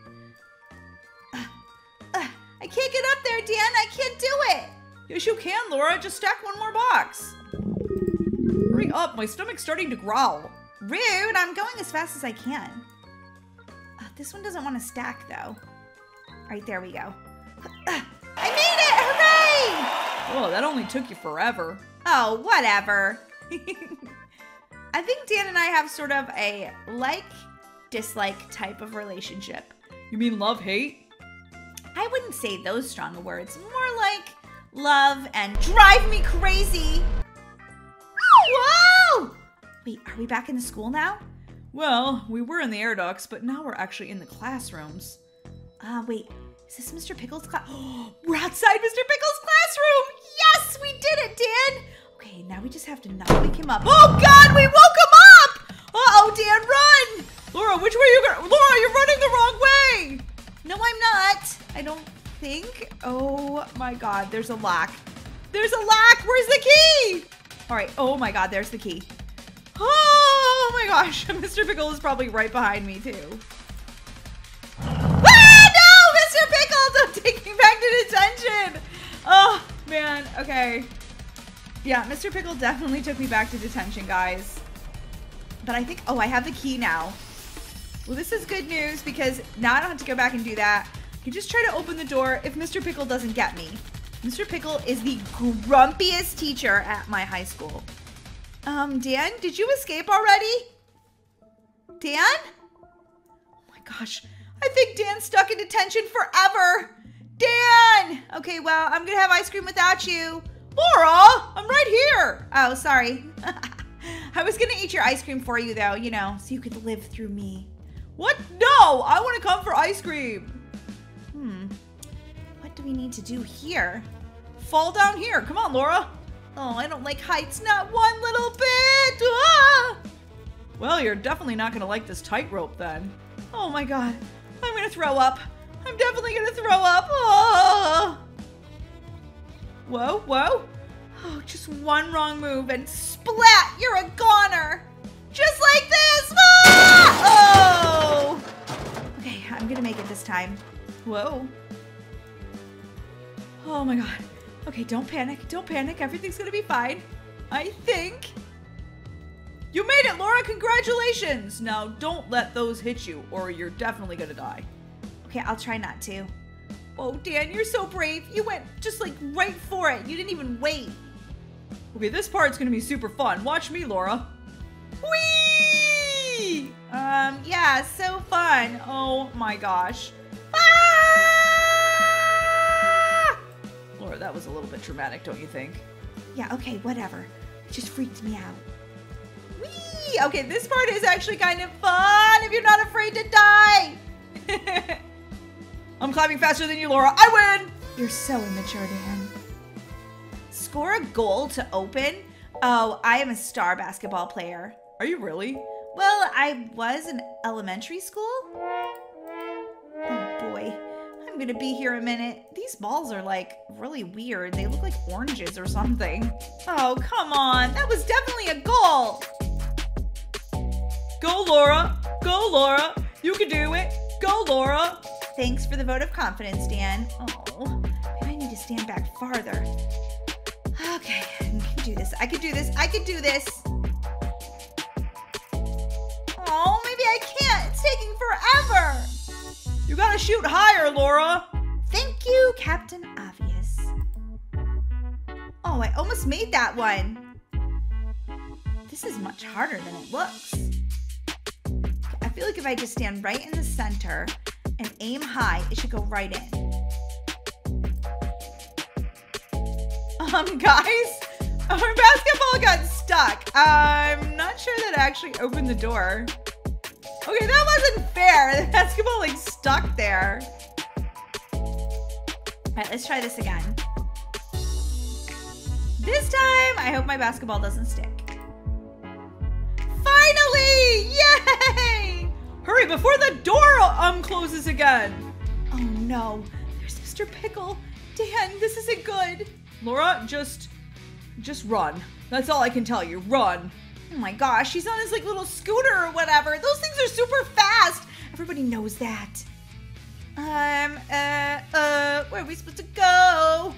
I can't get up there, Dan. I can't do it. Yes, you can, Laura. Just stack one more box. Hurry up. My stomach's starting to growl. Rude. I'm going as fast as I can. This one doesn't want to stack, though. All right, there we go. I made it. Hooray! Whoa, that only took you forever. Oh, whatever. I think Dan and I have sort of a like-dislike type of relationship. You mean love-hate? I wouldn't say those strong words. More like love and drive me crazy. Whoa! Wait, are we back in the school now? Well, we were in the air ducts, but now we're actually in the classrooms. Wait, is this Mr. Pickle's class? Oh, we're outside Mr. Pickle's classroom! Yes, we did it, Dan! Okay, now we just have to not wake him up. Oh, God, we woke him up! Uh-oh, Dan, run! Laura, which way are you going? Laura, you're running the wrong way! No, I'm not. I don't think. Oh, my God, there's a lock. There's a lock. Where's the key? All right. Oh, my God, there's the key. Oh, my gosh. Mr. Pickle is probably right behind me, too. Ah, no! Mr. Pickle, don't take me back to detention. Oh, man. Okay. Yeah, Mr. Pickle definitely took me back to detention, guys. But I think, oh, I have the key now. Well, this is good news because now I don't have to go back and do that. You just try to open the door if Mr. Pickle doesn't get me. Mr. Pickle is the grumpiest teacher at my high school. Dan, did you escape already? Dan? Oh my gosh, I think Dan's stuck in detention forever. Dan! Okay, well, I'm gonna have ice cream without you. Laura, I'm right here. Oh, sorry. I was gonna eat your ice cream for you, though, you know, so you could live through me. What? No, I wanna come for ice cream. What do we need to do here? Fall down here. Come on, Laura. Oh, I don't like heights. Not one little bit. Ah! Well, you're definitely not gonna like this tightrope then. Oh my God, I'm gonna throw up. I'm definitely gonna throw up. Oh. Whoa, whoa. Oh, just one wrong move and splat, you're a goner. Just like this. Ah! Oh. Okay, I'm gonna make it this time. Whoa. Oh my God. Okay, don't panic, don't panic. Everything's gonna be fine, I think. You made it, Laura, congratulations. Now, don't let those hit you or you're definitely gonna die. Okay, I'll try not to. Oh, Dan, you're so brave. You went just like right for it. You didn't even wait. Okay, this part's gonna be super fun. Watch me, Laura. Whee! Yeah, so fun. Oh my gosh. Ah! Laura, that was a little bit traumatic, don't you think? Yeah, okay, whatever. It just freaked me out. Whee! Okay, this part is actually kind of fun if you're not afraid to die. I'm climbing faster than you, Laura. I win! You're so immature, Dan. Score a goal to open? Oh, I am a star basketball player. Are you really? Well, I was in elementary school. Oh boy, I'm gonna be here a minute. These balls are like really weird. They look like oranges or something. Oh, come on. That was definitely a goal. Go, Laura. Go, Laura. You can do it. Go, Laura. Thanks for the vote of confidence, Dan. Oh, maybe I need to stand back farther. Okay, I can do this. I can do this. I can do this. Oh, maybe I can't. It's taking forever. You gotta shoot higher, Laura. Thank you, Captain Obvious. Oh, I almost made that one. This is much harder than it looks. I feel like if I just stand right in the center and aim high, it should go right in. Guys, our basketball got stuck. I'm not sure that actually opened the door. Okay, that wasn't fair. The basketball like stuck there. All right, let's try this again. This time, I hope my basketball doesn't stick. Finally, yay! Hurry, before the door closes again. Oh no, there's Mr. Pickle. Dan, this isn't good. Laura, just run. That's all I can tell you, run. Oh my gosh, he's on his like little scooter or whatever. Those things are super fast. Everybody knows that. Where are we supposed to go?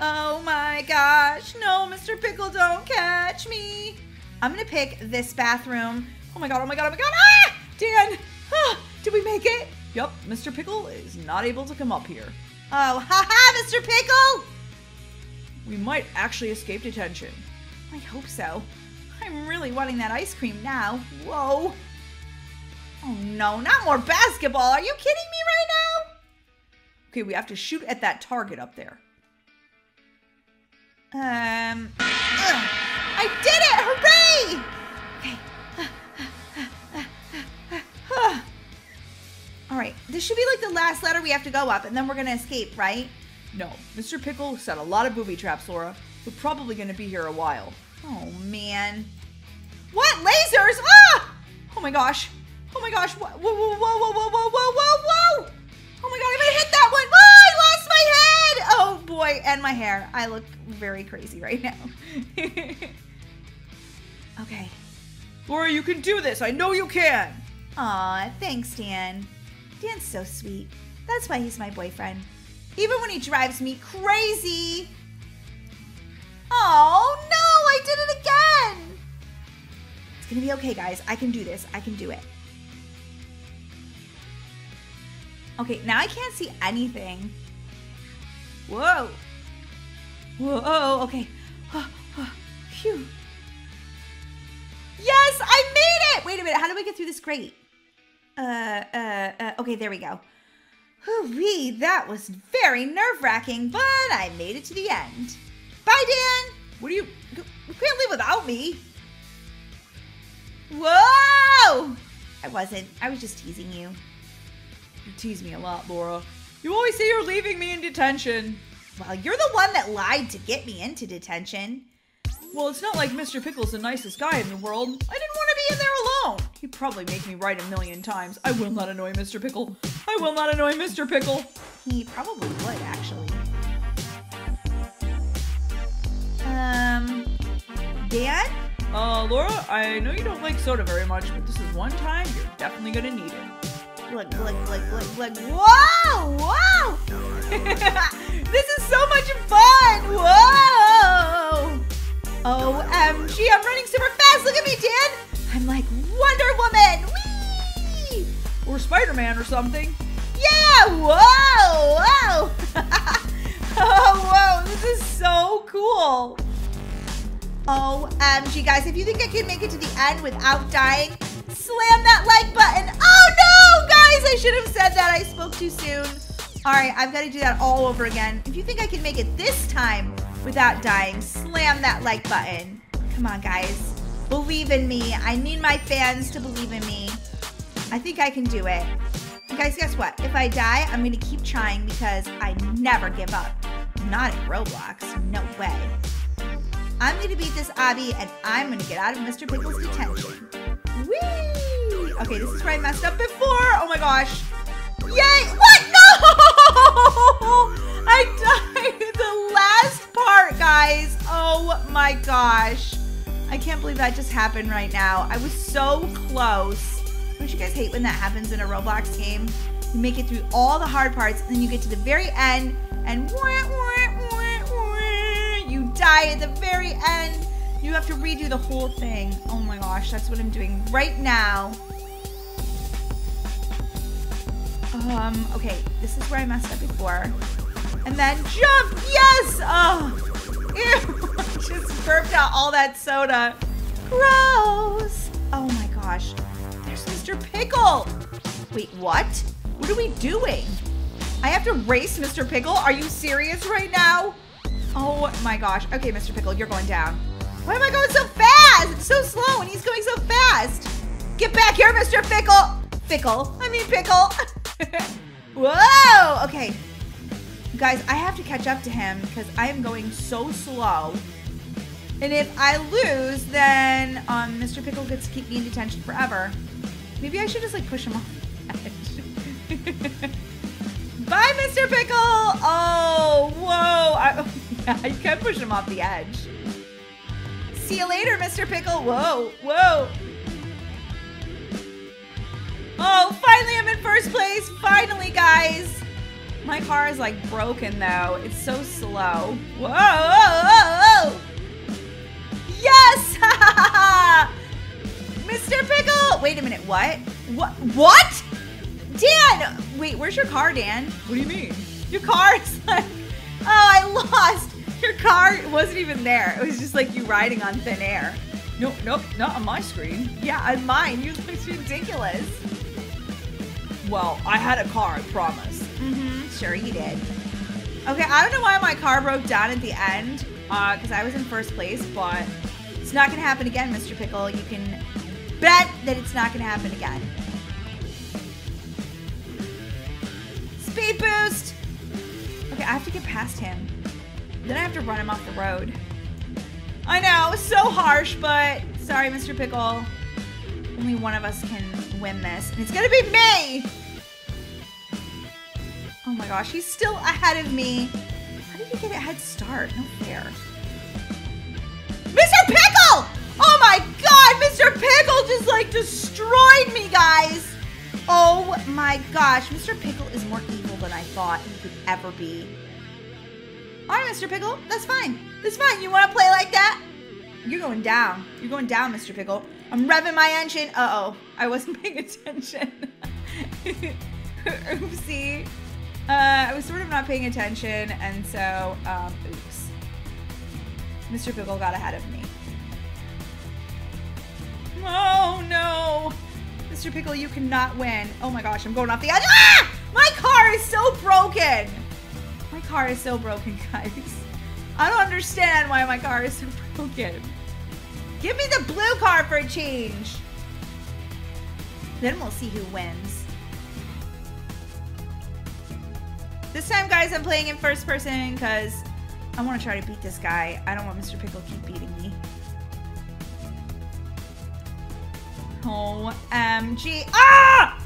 Oh my gosh, no, Mr. Pickle, don't catch me. I'm gonna pick this bathroom. Oh my God, oh my God, oh my God, ah! Dan, oh, did we make it? Yup, Mr. Pickle is not able to come up here. Oh, haha, Mr. Pickle! We might actually escape detention. I hope so. I'm really wanting that ice cream now. Whoa. Oh no, not more basketball. Are you kidding me right now? Okay, we have to shoot at that target up there. I did it! Hooray! Okay. All right, this should be like the last ladder we have to go up, and then we're gonna escape, right? No, Mr. Pickle set a lot of booby traps, Laura. We're probably gonna be here a while. Oh man. What, lasers? Ah! Oh my gosh. Oh my gosh. Whoa, whoa, whoa, whoa, whoa, whoa, whoa, whoa. Oh my God, I might hit that one. Ah, I lost my head. Oh boy, and my hair. I look very crazy right now. Okay. Laura, you can do this. I know you can. Aw, thanks, Dan. Dan's so sweet. That's why he's my boyfriend. Even when he drives me crazy. Oh no, I did it again. It's gonna be okay, guys. I can do this. I can do it. Okay, now I can't see anything. Whoa. Whoa, okay. Phew. Yes, I made it. Wait a minute. How do I get through this grate? Okay, there we go. Whoo-wee, that was very nerve-wracking, but I made it to the end. Bye, Dan! You can't leave without me! Whoa! I wasn't. I was just teasing you. You tease me a lot, Laura. You always say you're leaving me in detention. Well, you're the one that lied to get me into detention. Well, it's not like Mr. Pickle's the nicest guy in the world. I didn't want to be in there alone. He'd probably make me write a million times. I will not annoy Mr. Pickle. I will not annoy Mr. Pickle. He probably would, actually. Dan? Laura, I know you don't like soda very much, but this is one time you're definitely gonna need it. Look. Whoa! Whoa! This is so much fun! Whoa! OMG, I'm running super fast! Look at me, Dan! I'm like Wonder Woman! Whee! Or Spider-Man or something. Yeah! Whoa! Whoa! Oh, whoa! This is so cool! OMG, guys, if you think I can make it to the end without dying, slam that like button. Oh, no, guys, I should have said that. I spoke too soon. All right, I've got to do that all over again. If you think I can make it this time without dying, slam that like button. Come on, guys. Believe in me. I need my fans to believe in me. I think I can do it. And guys, guess what? If I die, I'm going to keep trying because I never give up. Not at Roblox. No way. I'm going to beat this obby, and I'm going to get out of Mr. Pickle's detention. Whee! Okay, this is where I messed up before. Oh, my gosh. Yay! What? No! I died at the last part, guys. Oh, my gosh. I can't believe that just happened right now. I was so close. Don't you guys hate when that happens in a Roblox game? You make it through all the hard parts, and then you get to the very end, and you die at the very end. You have to redo the whole thing. Oh my gosh, that's what I'm doing right now. Okay, this is where I messed up before. And then jump! Yes! Oh! Ew! I just burped out all that soda. Gross! Oh my gosh. There's Mr. Pickle! Wait, what? What are we doing? I have to race Mr. Pickle? Are you serious right now? Oh my gosh. Okay, Mr. Pickle, you're going down. Why am I going so fast? It's so slow and he's going so fast. Get back here, Mr. Pickle. Pickle. Whoa. Okay. Guys, I have to catch up to him because I am going so slow. And if I lose, then Mr. Pickle gets to keep me in detention forever. Maybe I should just like push him off the edge. Bye, Mr. Pickle. Oh, whoa. I can't push him off the edge. See you later, Mr. Pickle. Whoa, whoa. Oh, finally I'm in first place. Finally, guys. My car is like broken though. It's so slow. Whoa, whoa, whoa. Yes! Mr. Pickle. Wait a minute. What? Dan. Wait, where's your car, Dan? What do you mean? Your car is like, oh, I lost. Your car wasn't even there. It was just like you riding on thin air. Nope, not on my screen. Yeah, on mine. You look ridiculous. Well, I had a car, I promise. Mm-hmm, sure you did. Okay, I don't know why my car broke down at the end, because I was in first place, but it's not going to happen again, Mr. Pickle. You can bet that it's not going to happen again. Speed boost! Okay, I have to get past him. Then I have to run him off the road. I know, so harsh, but sorry, Mr. Pickle. Only one of us can win this, and it's gonna be me! Oh my gosh, he's still ahead of me. How did he get a head start? No fair. Mr. Pickle! Oh my God, Mr. Pickle just like destroyed me, guys. Oh my gosh, Mr. Pickle is more evil than I thought he could ever be. All right, Mr. Pickle, that's fine. That's fine. You want to play like that? You're going down. You're going down, Mr. Pickle. I'm revving my engine. Uh-oh. I wasn't paying attention. Oopsie. I was sort of not paying attention, and so, oops. Mr. Pickle got ahead of me. Oh, no. Mr. Pickle, you cannot win. Oh, my gosh. I'm going off the edge. Ah! My car! car is so broken. My car is so broken, guys. I don't understand why my car is so broken. Give me the blue car for a change. Then we'll see who wins. This time, guys, I'm playing in first person because I want to try to beat this guy. I don't want Mr. Pickle to keep beating me. OMG. Ah!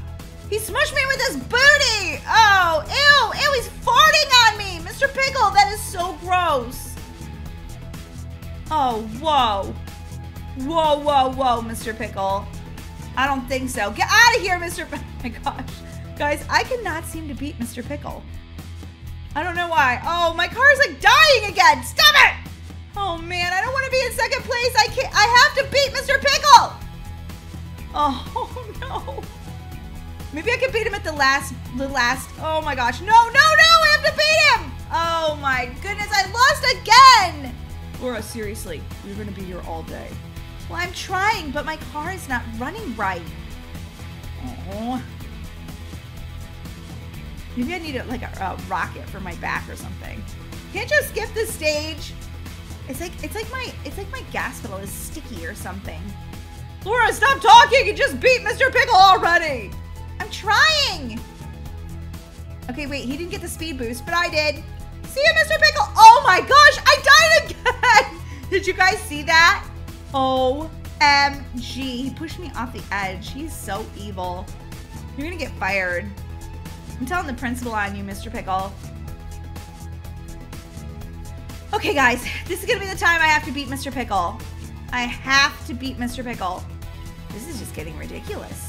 He smushed me with his booty! Oh, ew! Ew, he's farting on me! Mr. Pickle, that is so gross! Oh, whoa. Whoa, whoa, whoa, Mr. Pickle. I don't think so. Get out of here, Mr. Pickle. Oh my gosh. Guys, I cannot seem to beat Mr. Pickle. I don't know why. Oh, my car is like dying again! Stop it! Oh man, I don't want to be in second place. I can't. I have to beat Mr. Pickle! Oh no. Maybe I can beat him at the last. Oh my gosh. No, no, no! I have to beat him! Oh my goodness, I lost again! Laura, seriously, you're gonna be here all day. Well, I'm trying, but my car is not running right. Oh. Maybe I need a rocket for my back or something. Can't you skip the stage? It's like my gas pedal is sticky or something. Laura, stop talking! You just beat Mr. Pickle already! I'm trying! Okay, wait, he didn't get the speed boost, but I did. See you, Mr. Pickle! Oh my gosh, I died again! Did you guys see that? OMG, he pushed me off the edge. He's so evil. You're gonna get fired. I'm telling the principal on you, Mr. Pickle. Okay, guys, this is gonna be the time I have to beat Mr. Pickle. I have to beat Mr. Pickle. This is just getting ridiculous.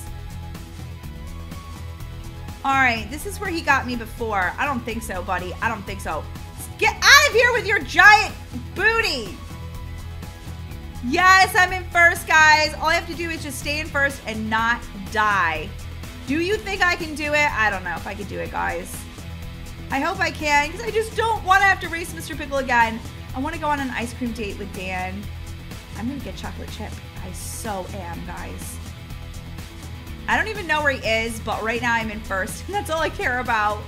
All right, this is where he got me before. I don't think so, buddy. I don't think so. Get out of here with your giant booty. Yes, I'm in first, guys. All I have to do is just stay in first and not die. Do you think I can do it? I don't know if I can do it, guys. I hope I can, because I just don't want to have to race Mr. Pickle again. I want to go on an ice cream date with Dan. I'm gonna get chocolate chip. I so am, guys. I don't even know where he is, but right now I'm in first. That's all I care about.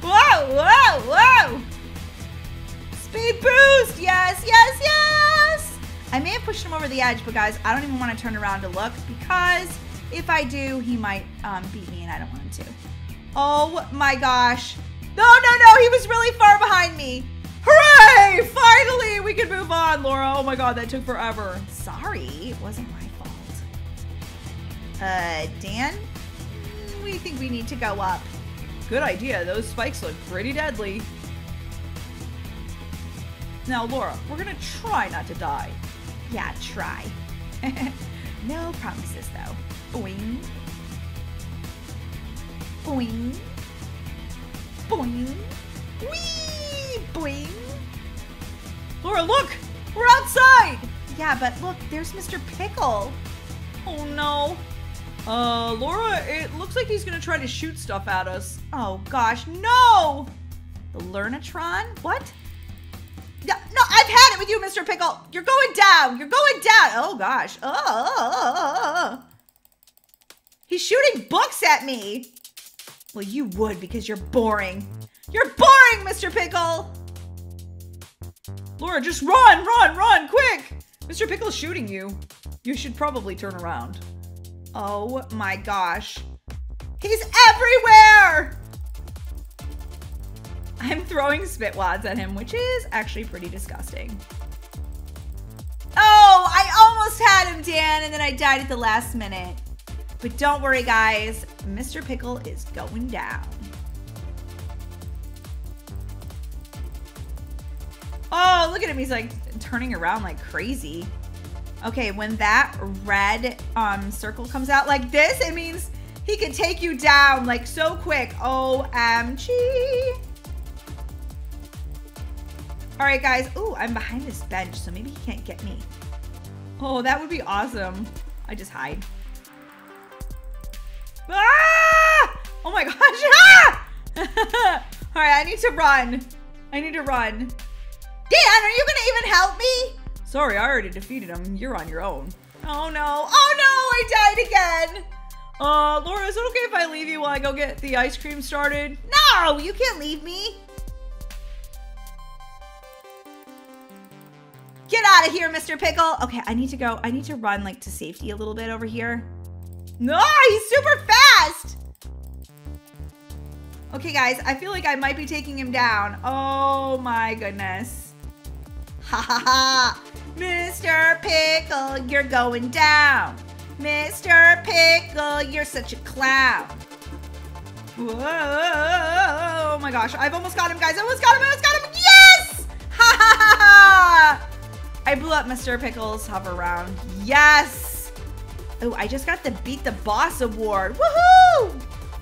Whoa, whoa, whoa! Speed boost! Yes, yes, yes! I may have pushed him over the edge, but guys, I don't even want to turn around to look because if I do, he might beat me, and I don't want him to. Oh my gosh! No, no, no! He was really far behind me. Hooray! Finally, we can move on, Laura. Oh my god, that took forever. Sorry, it wasn't my fault. Dan, we think we need to go up. Good idea. Those spikes look pretty deadly. Now, Laura, we're gonna try not to die. Yeah, try. No promises, though. Boing. Boing. Boing. Whee! Boing. Laura, look! We're outside! Yeah, but look, there's Mr. Pickle. Oh, no. Laura, it looks like he's gonna try to shoot stuff at us. Oh, gosh, no! The Learnatron? What? No, no, I've had it with you, Mr. Pickle. You're going down. You're going down. Oh, gosh. He's shooting books at me. Well, you would because you're boring. You're boring, Mr. Pickle! Laura, just run, run, run, quick! Mr. Pickle's shooting you. You should probably turn around. Oh my gosh. He's everywhere! I'm throwing spit wads at him, which is actually pretty disgusting. Oh, I almost had him, Dan, and then I died at the last minute. But don't worry, guys. Mr. Pickle is going down. Oh, look at him. He's like turning around like crazy. Okay, when that red circle comes out like this, it means he can take you down like so quick. OMG. All right, guys. Ooh, I'm behind this bench, so maybe he can't get me. Oh, that would be awesome. I just hide. Ah! Oh my gosh. Ah! All right, I need to run. I need to run. Dan, are you gonna even help me? Sorry, I already defeated him. You're on your own. Oh no. Oh no, I died again. Laura, is it okay if I leave you while I go get the ice cream started? No, you can't leave me. Get out of here, Mr. Pickle. Okay, I need to go. I need to run like to safety a little bit over here. No, he's super fast. Okay, guys, I feel like I might be taking him down. Oh my goodness. Ha ha ha. Mr. Pickle, you're going down. Mr. Pickle, you're such a clown. Whoa, oh my gosh. I've almost got him, guys. I almost got him. I almost got him. Yes! Ha ha ha ha! I blew up Mr. Pickle's hover round. Yes! Oh, I just got the Beat the Boss award. Woohoo!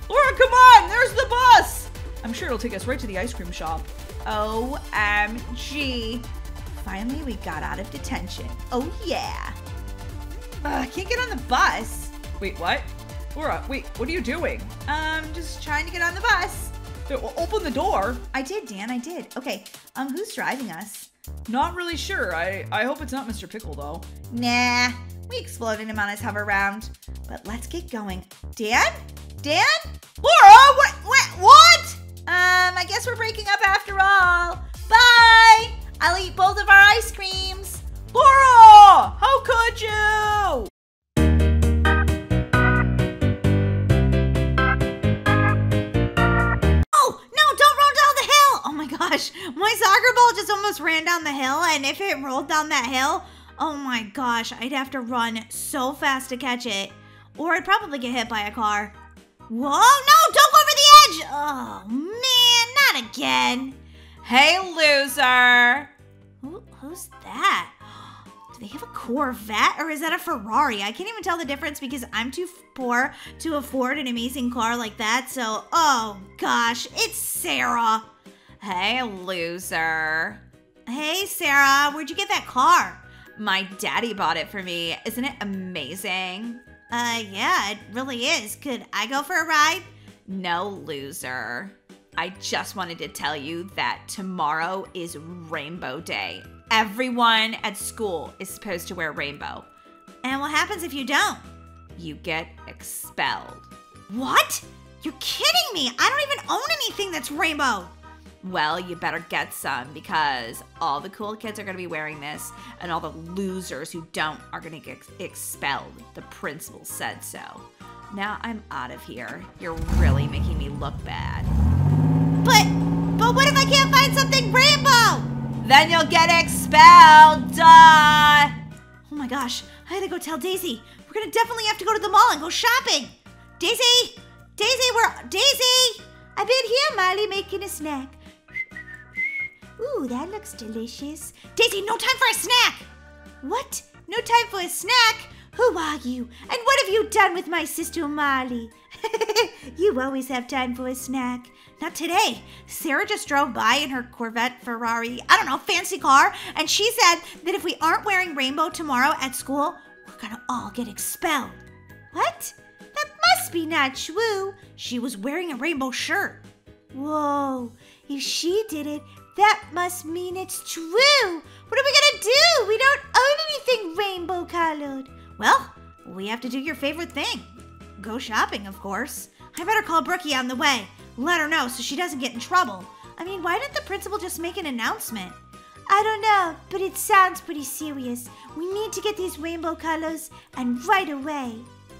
Laura, come on. There's the bus. I'm sure it'll take us right to the ice cream shop. OMG. Finally, we got out of detention. Oh, yeah. Ugh, I can't get on the bus. Wait, what? Laura, wait, what are you doing? Just trying to get on the bus. Open the door. I did, Dan, I did. Okay, who's driving us? Not really sure. I hope it's not Mr. Pickle, though. Nah, we exploded him on his hover round. But let's get going. Dan? Dan? Laura, what? I guess we're breaking up after all. Bye! I'll eat both of our ice creams. Laura, how could you? Oh, no, don't roll down the hill. Oh my gosh, my soccer ball just almost ran down the hill, and if it rolled down that hill, oh my gosh, I'd have to run so fast to catch it, or I'd probably get hit by a car. Whoa, no, don't go over the edge. Oh man, not again. Hey, loser. Who's that? Do they have a Corvette or is that a Ferrari? I can't even tell the difference because I'm too poor to afford an amazing car like that. So, oh gosh, it's Sarah. Hey, loser. Hey, Sarah, where'd you get that car? My daddy bought it for me. Isn't it amazing? Yeah, it really is. Could I go for a ride? No, loser. I just wanted to tell you that tomorrow is Rainbow Day. Everyone at school is supposed to wear rainbow. And what happens if you don't? You get expelled. What? You're kidding me. I don't even own anything that's rainbow. Well, you better get some because all the cool kids are going to be wearing this and all the losers who don't are going to get expelled. The principal said so. Now I'm out of here. You're really making me look bad. But what if I can't find something rainbow? Then you'll get expelled, duh! Oh my gosh, I gotta go tell Daisy. We're gonna definitely have to go to the mall and go shopping. Daisy! Daisy, Daisy! I've been here, Molly, making a snack. Ooh, that looks delicious. Daisy, no time for a snack! What? No time for a snack? Who are you? And what have you done with my sister, Molly? You always have time for a snack. Not today. Sarah just drove by in her Corvette, Ferrari, I don't know, fancy car, and she said that if we aren't wearing rainbow tomorrow at school, we're gonna all get expelled. What? That must be not true. She was wearing a rainbow shirt. Whoa, if she did it, that must mean it's true. What are we gonna do? We don't own anything rainbow colored. Well, we have to do your favorite thing. Go shopping, of course. I better call Brookie on the way. Let her know so she doesn't get in trouble. I mean, why didn't the principal just make an announcement? I don't know, but it sounds pretty serious. We need to get these rainbow colors and right away.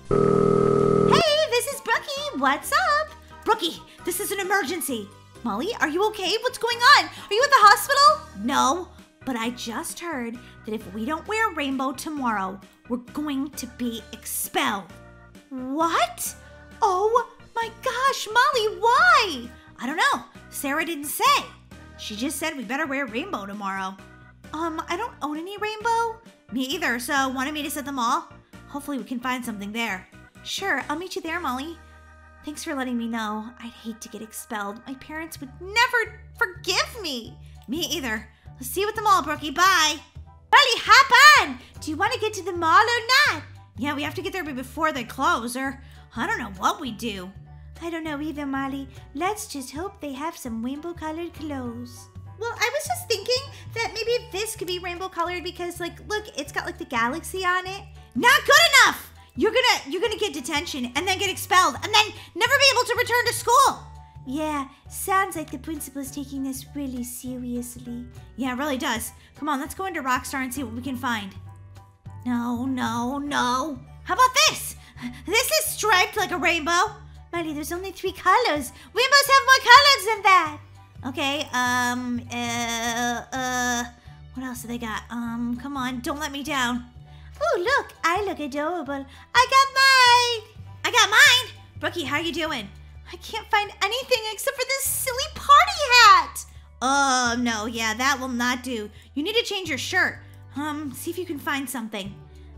Hey, this is Brookie. What's up? Brookie, this is an emergency. Molly, are you okay? What's going on? Are you at the hospital? No, but I just heard that if we don't wear rainbow tomorrow, we're going to be expelled. What? Oh my gosh, Molly, why? I don't know. Sarah didn't say. She just said we better wear rainbow tomorrow. I don't own any rainbow. Me either, so wanted me to set them all. Hopefully we can find something there. Sure, I'll meet you there, Molly. Thanks for letting me know. I'd hate to get expelled. My parents would never forgive me. Me either. I'll see you at the mall, Brookie. Bye. Molly, hop on. Do you want to get to the mall or not? Yeah, we have to get there before they close, or I don't know what we do. I don't know either, Molly. Let's just hope they have some rainbow-colored clothes. Well, I was just thinking that maybe this could be rainbow-colored because, like, look, it's got, like, the galaxy on it. Not good enough! You're gonna get detention and then get expelled and then never be able to return to school. Yeah, sounds like the principal is taking this really seriously. Yeah, it really does. Come on, let's go into Rockstar and see what we can find. No, no, no. How about this? This is striped like a rainbow. Molly, there's only 3 colors. We must have more colors than that. Okay, what else do they got? Come on, don't let me down. Oh, look, I look adorable. I got mine. Brookie, how are you doing? I can't find anything except for this silly party hat. Oh, no, yeah, that will not do. You need to change your shirt. See if you can find something.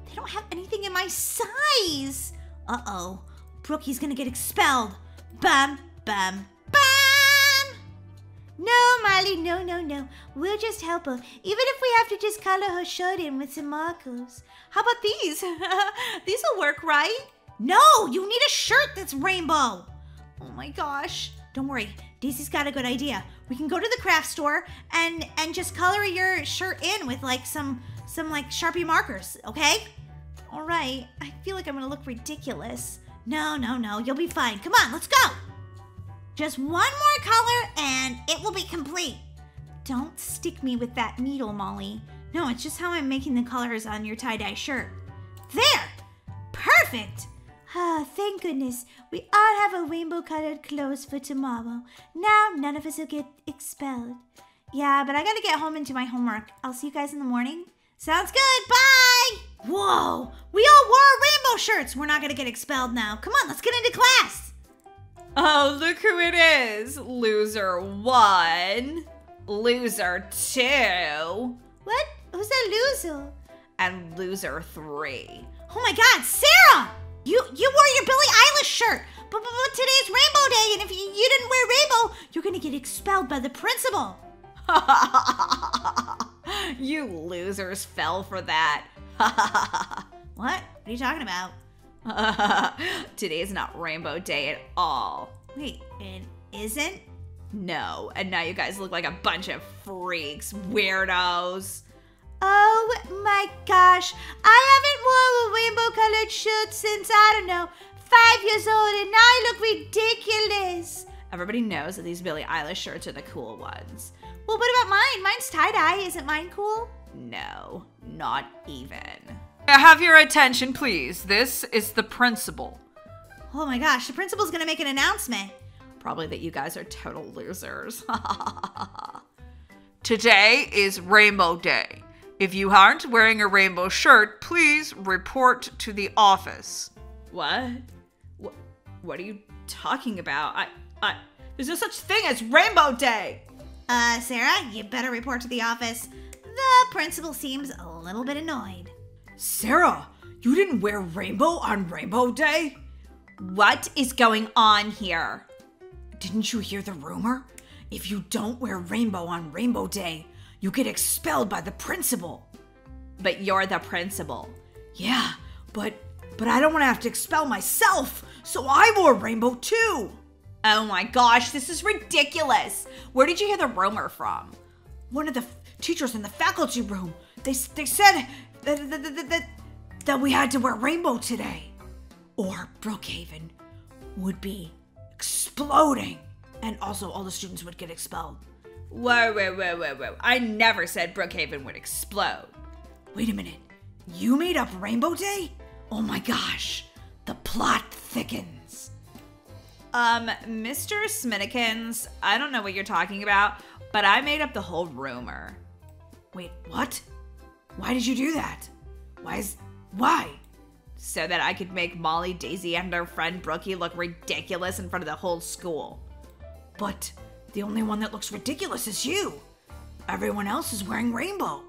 They don't have anything in my size. Uh-oh. Brookie's gonna get expelled. Bam, bam, bam! No, Molly, no, no, no. We'll just help her. Even if we have to just color her shirt in with some markers. How about these? These will work, right? No, you need a shirt that's rainbow. Oh my gosh. Don't worry. Daisy's got a good idea. We can go to the craft store and just color your shirt in with like some like Sharpie markers, okay? All right. I feel like I'm gonna look ridiculous. No, no, no. You'll be fine. Come on, let's go. Just one more color and it will be complete. Don't stick me with that needle, Molly. No, it's just how I'm making the colors on your tie-dye shirt. There. Perfect. Ah, oh, thank goodness. We all have our rainbow-colored clothes for tomorrow. Now none of us will get expelled. Yeah, but I gotta get home and do my homework. I'll see you guys in the morning. Sounds good. Bye! Whoa! We all wore our rainbow shirts! We're not gonna get expelled now. Come on, let's get into class! Oh, look who it is! Loser 1. Loser 2. What? Who's that loser? And loser 3. Oh my god, Sarah! You wore your Billie Eilish shirt, but today's Rainbow Day, and if you didn't wear rainbow, you're going to get expelled by the principal. You losers fell for that. What are you talking about? Today's not Rainbow Day at all. Wait, it isn't? No, and now you guys look like a bunch of freaks, weirdos. Oh my gosh, I haven't worn a rainbow-colored shirt since, I don't know, 5 years old, and now I look ridiculous. Everybody knows that these Billie Eilish shirts are the cool ones. Well, what about mine? Mine's tie-dye. Isn't mine cool? No, not even. Have your attention, please. This is the principal. Oh my gosh, the principal's gonna make an announcement. Probably that you guys are total losers. Today is Rainbow Day. If you aren't wearing a rainbow shirt, please report to the office. What? What are you talking about? There's no such thing as Rainbow Day! Sarah, you better report to the office. The principal seems a little bit annoyed. Sarah, you didn't wear rainbow on Rainbow Day? What is going on here? Didn't you hear the rumor? If you don't wear rainbow on Rainbow Day, you get expelled by the principal. But you're the principal. Yeah, but I don't want to have to expel myself, so I wore rainbow too. Oh my gosh, this is ridiculous. Where did you hear the rumor from? One of the teachers in the faculty room. They said that we had to wear rainbow today, or Brookhaven would be exploding, and also all the students would get expelled. Whoa. I never said Brookhaven would explode. Wait a minute. You made up Rainbow Day? Oh my gosh. The plot thickens. Mr. Smittikins, I don't know what you're talking about, but I made up the whole rumor. Wait, what? Why did you do that? Why? So that I could make Molly, Daisy, and her friend Brookie look ridiculous in front of the whole school. But the only one that looks ridiculous is you. Everyone else is wearing rainbow.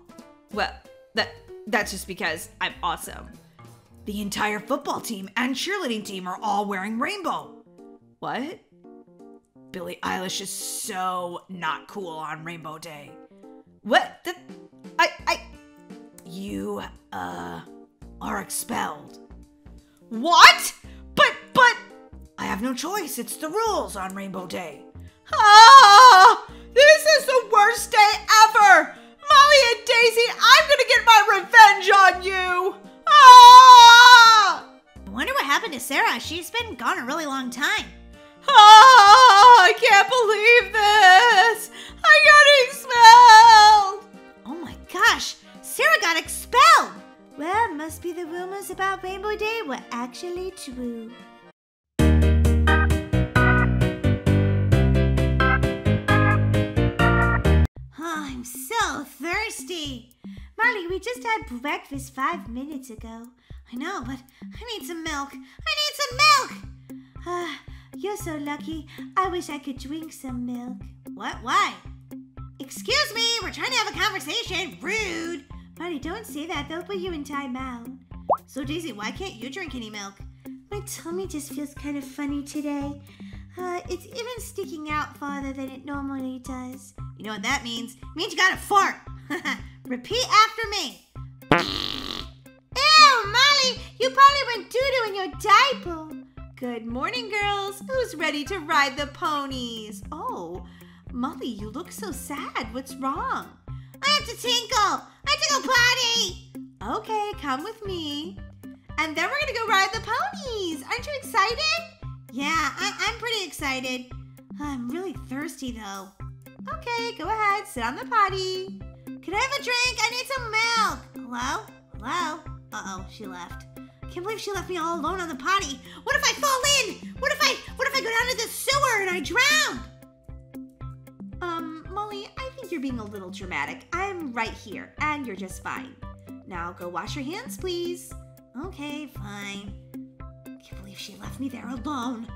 Well, that's just because I'm awesome. The entire football team and cheerleading team are all wearing rainbow. What? Billie Eilish is so not cool on Rainbow Day. What? You are expelled. What? But. I have no choice. It's the rules on Rainbow Day. Oh, this is the worst day ever! Molly and Daisy, I'm gonna get my revenge on you! Oh! happened to Sarah? She's been gone a really long time. Oh, I can't believe this! I got expelled! Oh my gosh, Sarah got expelled! Well, it must be the rumors about Rainbow Day were actually true. Oh, I'm so thirsty. Marley, we just had breakfast 5 minutes ago. I know, but I need some milk. I need some milk! You're so lucky. I wish I could drink some milk. What? Why? Excuse me, we're trying to have a conversation. Rude! Marty, don't say that. They'll put you in timeout. So, Daisy, why can't you drink any milk? My tummy just feels kind of funny today. It's even sticking out farther than it normally does. You know what that means? It means you gotta fart. Repeat after me. Ew, Molly, you probably went doo-doo in your diaper. Good morning, girls. Who's ready to ride the ponies? Oh, Molly, you look so sad. What's wrong? I have to tinkle. I tinkle potty. Okay, come with me. And then we're going to go ride the ponies. Aren't you excited? Yeah, I'm pretty excited. I'm really thirsty, though. Okay, go ahead. Sit on the potty. Can I have a drink? I need some milk. Hello? Hello? Uh-oh, she left. I can't believe she left me all alone on the potty. What if I fall in? What if I go down to the sewer and I drown? Molly, I think you're being a little dramatic. I'm right here, and you're just fine. Now go wash your hands, please. Okay, fine. I can't believe she left me there alone.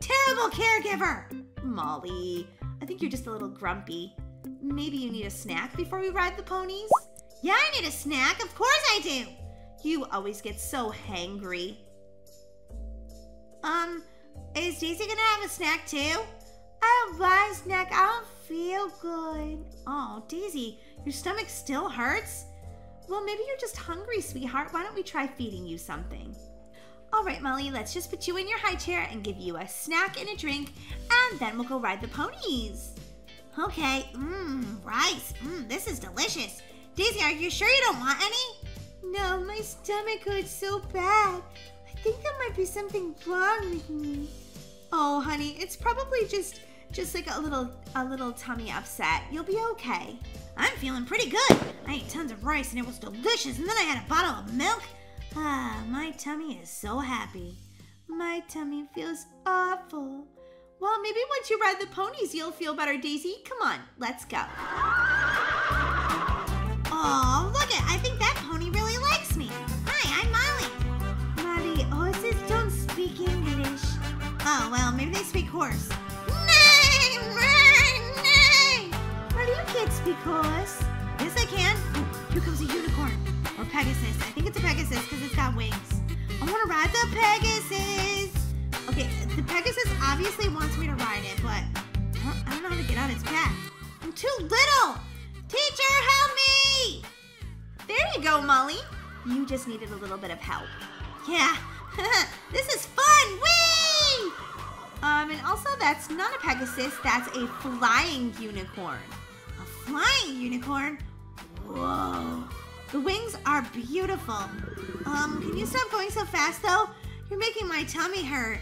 Terrible caregiver! Molly, I think you're just a little grumpy. Maybe you need a snack before we ride the ponies? Yeah, I need a snack. Of course I do. You always get so hangry. Is Daisy gonna have a snack too? Oh, why snack? I don't feel good. Oh, Daisy, your stomach still hurts? Well, maybe you're just hungry, sweetheart. Why don't we try feeding you something? All right, Molly, let's just put you in your high chair and give you a snack and a drink, and then we'll go ride the ponies. Okay, rice. This is delicious. Daisy, are you sure you don't want any? No, my stomach hurts so bad. I think there might be something wrong with me. Oh, honey, it's probably just like a little tummy upset. You'll be okay. I'm feeling pretty good. I ate tons of rice and it was delicious, and then I had a bottle of milk. Ah, my tummy is so happy. My tummy feels awful. Well, maybe once you ride the ponies, you'll feel better, Daisy. Come on, let's go. Oh, look it. I think that pony really likes me. Hi, I'm Molly. Molly, horses don't speak English. Oh, well, maybe they speak horse. Nay, nay, nay. Molly, you can't speak horse. Yes, I can. Ooh, here comes a unicorn. Or Pegasus. I think it's a Pegasus because it's got wings. I want to ride the Pegasus. Okay, the Pegasus obviously wants me to ride it, but I don't know how to get on its back. I'm too little. Teacher, help me! There you go, Molly. You just needed a little bit of help. Yeah, this is fun. Whee! And also, that's not a Pegasus. That's a flying unicorn. A flying unicorn? Whoa. The wings are beautiful. Can you stop going so fast, though? You're making my tummy hurt.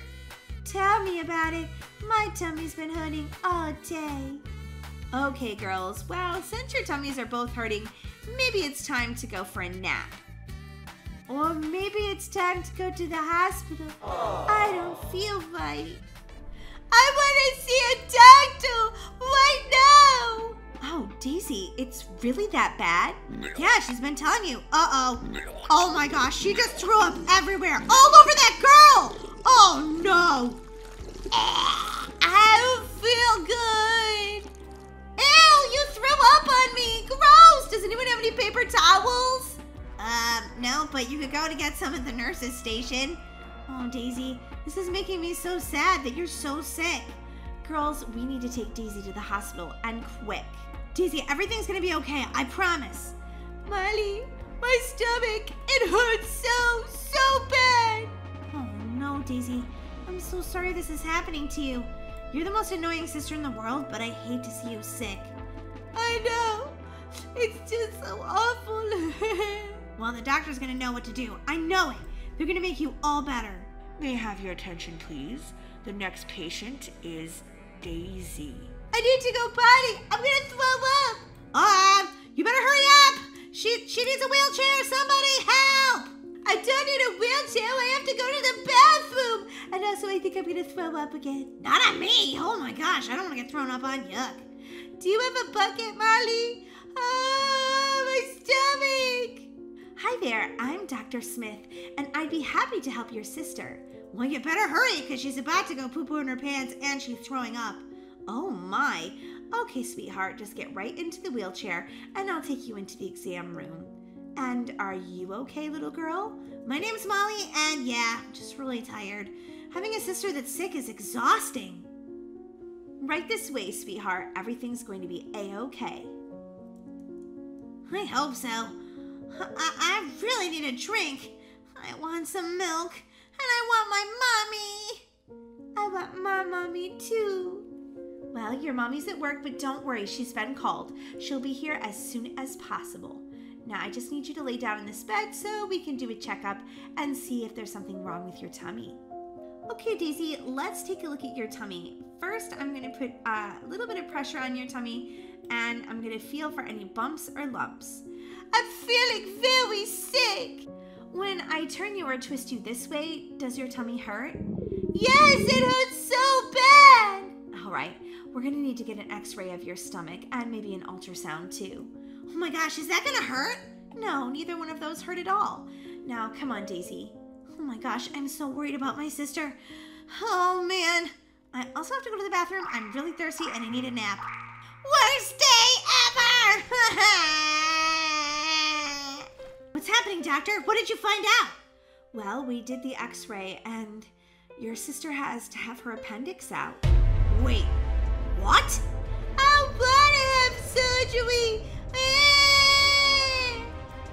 Tell me about it. My tummy's been hurting all day. Okay, girls, well, since your tummies are both hurting, maybe it's time to go for a nap. Or maybe it's time to go to the hospital. Aww. I don't feel right. I want to see a doctor right now. Oh, Daisy, it's really that bad? Yeah, she's been telling you. Uh-oh. Oh, my gosh, she just threw up everywhere, all over that girl. Oh, no. I don't feel good. Ew, you threw up on me! Gross! Does anyone have any paper towels? No, but you could go to get some at the nurse's station. Oh, Daisy, this is making me so sad that you're so sick. Girls, we need to take Daisy to the hospital, and quick. Daisy, everything's gonna be okay, I promise. Molly, my stomach, it hurts so bad. Oh, no, Daisy. I'm so sorry this is happening to you. You're the most annoying sister in the world, but I hate to see you sick. I know. It's just so awful. Well, the doctor's going to know what to do. I know it. They're going to make you all better. May I have your attention, please? The next patient is Daisy. I need to go potty. I'm gonna throw up. You better hurry up. She needs a wheelchair. Somebody help. I don't need a wheelchair. I have to go to the bathroom. And also, I think I'm gonna throw up again. Not on me. Oh my gosh, I don't want to get thrown up on. Yuck. Do you have a bucket, Molly? Oh, my stomach. Hi there, I'm Dr. Smith, and I'd be happy to help your sister. Well, you better hurry, because she's about to go poo-poo in her pants and she's throwing up. Oh my. Okay, sweetheart, just get right into the wheelchair and I'll take you into the exam room. And are you okay, little girl? My name's Molly, and yeah, just really tired. Having a sister that's sick is exhausting. Right this way, sweetheart. Everything's going to be a-okay. I hope so. I really need a drink. I want some milk. And I want my mommy. I want my mommy too. Well, your mommy's at work, but don't worry, she's been called. She'll be here as soon as possible. Now, I just need you to lay down in this bed so we can do a checkup and see if there's something wrong with your tummy. Okay, Daisy, let's take a look at your tummy. First, I'm gonna put a little bit of pressure on your tummy and I'm gonna feel for any bumps or lumps. I'm feeling very sick. When I turn you or twist you this way, does your tummy hurt? Yes, it hurts so bad! All right, we're gonna need to get an x-ray of your stomach and maybe an ultrasound too. Oh my gosh, is that gonna hurt? No, neither one of those hurt at all. Now, come on, Daisy. Oh my gosh, I'm so worried about my sister. Oh man, I also have to go to the bathroom. I'm really thirsty and I need a nap. Worst day ever! What's happening, doctor? What did you find out? Well, we did the x-ray and your sister has to have her appendix out. Wait, what? I want to have surgery.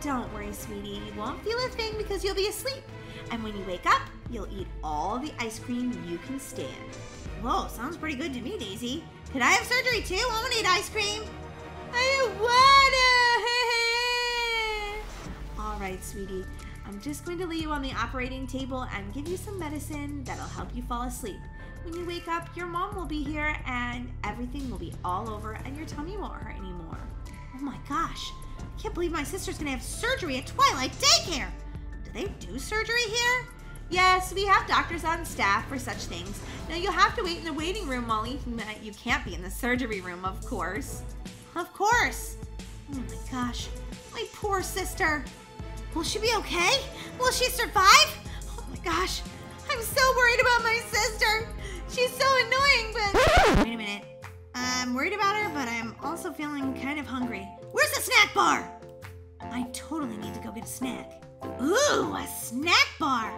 Don't worry, sweetie. You won't feel a thing because you'll be asleep. And when you wake up, you'll eat all the ice cream you can stand. Whoa, sounds pretty good to me, Daisy. Could I have surgery too? I want to eat ice cream. I wanna. All right, sweetie. I'm just going to lay you on the operating table and give you some medicine that'll help you fall asleep. When you wake up, your mom will be here and everything will be all over and your tummy won't hurt anymore. Oh my gosh, I can't believe my sister's gonna have surgery at Twilight Daycare. Do they do surgery here? Yes, we have doctors on staff for such things. Now you'll have to wait in the waiting room, Molly. You can't be in the surgery room, of course. Of course. Oh my gosh, my poor sister. Will she be okay? Will she survive? Oh my gosh, I'm so worried about my sister. She's so annoying, but... Wait a minute. I'm worried about her, but I'm also feeling kind of hungry. Where's the snack bar? I totally need to go get a snack. Ooh, a snack bar.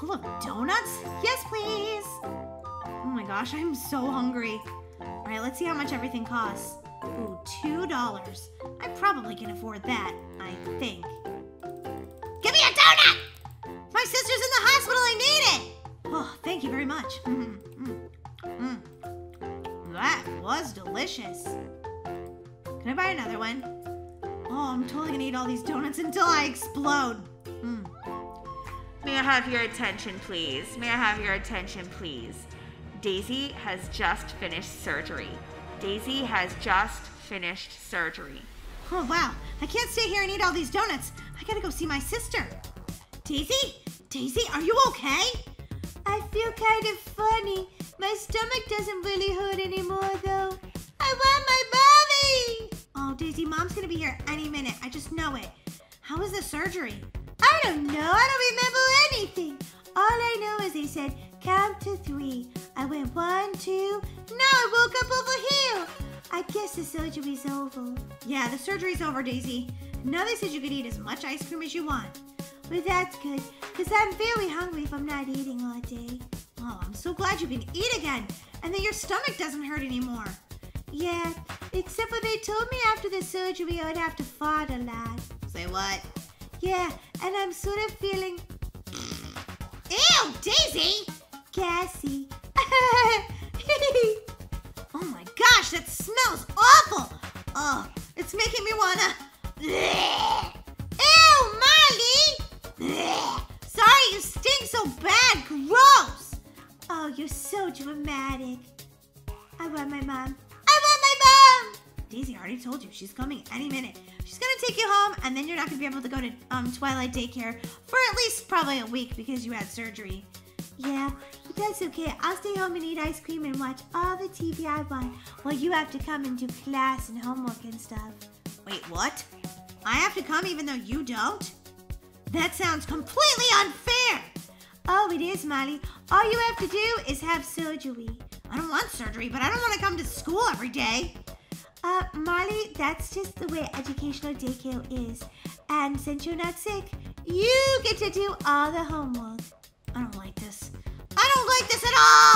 Full of donuts? Yes, please. Oh my gosh, I'm so hungry. All right, let's see how much everything costs. Ooh, $2. I probably can afford that, I think. Give me a donut! My sister's in the hospital, I need it! Oh, thank you very much. That was delicious. Can I buy another one? Oh, I'm totally gonna eat all these donuts until I explode. May I have your attention, please? May I have your attention, please? Daisy has just finished surgery. Daisy has just finished surgery. Oh, wow. I can't stay here and eat all these donuts. I gotta go see my sister. Daisy? Daisy, are you okay? I feel kind of funny. My stomach doesn't really hurt anymore, though. I want my mommy! Oh, Daisy, Mom's gonna be here any minute. I just know it. How was the surgery? I don't know. I don't remember anything. All I know is they said, count to 3. I went 1, 2. Now I woke up over here. I guess the surgery's over. Yeah, the surgery's over, Daisy. Now they said you could eat as much ice cream as you want. Well, that's good, because I'm very hungry if I'm not eating all day. Oh, I'm so glad you can eat again, and that your stomach doesn't hurt anymore. Yeah, except for they told me after the surgery I'd have to fart a lot. Say what? Yeah, and I'm sort of feeling... Ew, Daisy! Gassy. Oh my gosh, that smells awful! Oh, it's making me wanna... Ew, Molly! Sorry, you stink so bad! Gross! so dramatic. I want my mom. I want my mom! Daisy already told you. She's coming any minute. She's going to take you home, and then you're not going to be able to go to Twilight Daycare for at least probably a week because you had surgery. Yeah, but that's okay. I'll stay home and eat ice cream and watch all the TV I want while you have to come and do class and homework and stuff. Wait, what? I have to come even though you don't? That sounds completely unfair! Oh, it is, Molly. All you have to do is have surgery. I don't want surgery, but I don't want to come to school every day. Molly, that's just the way educational daycare is. And since you're not sick, you get to do all the homework. I don't like this. I don't like this at all!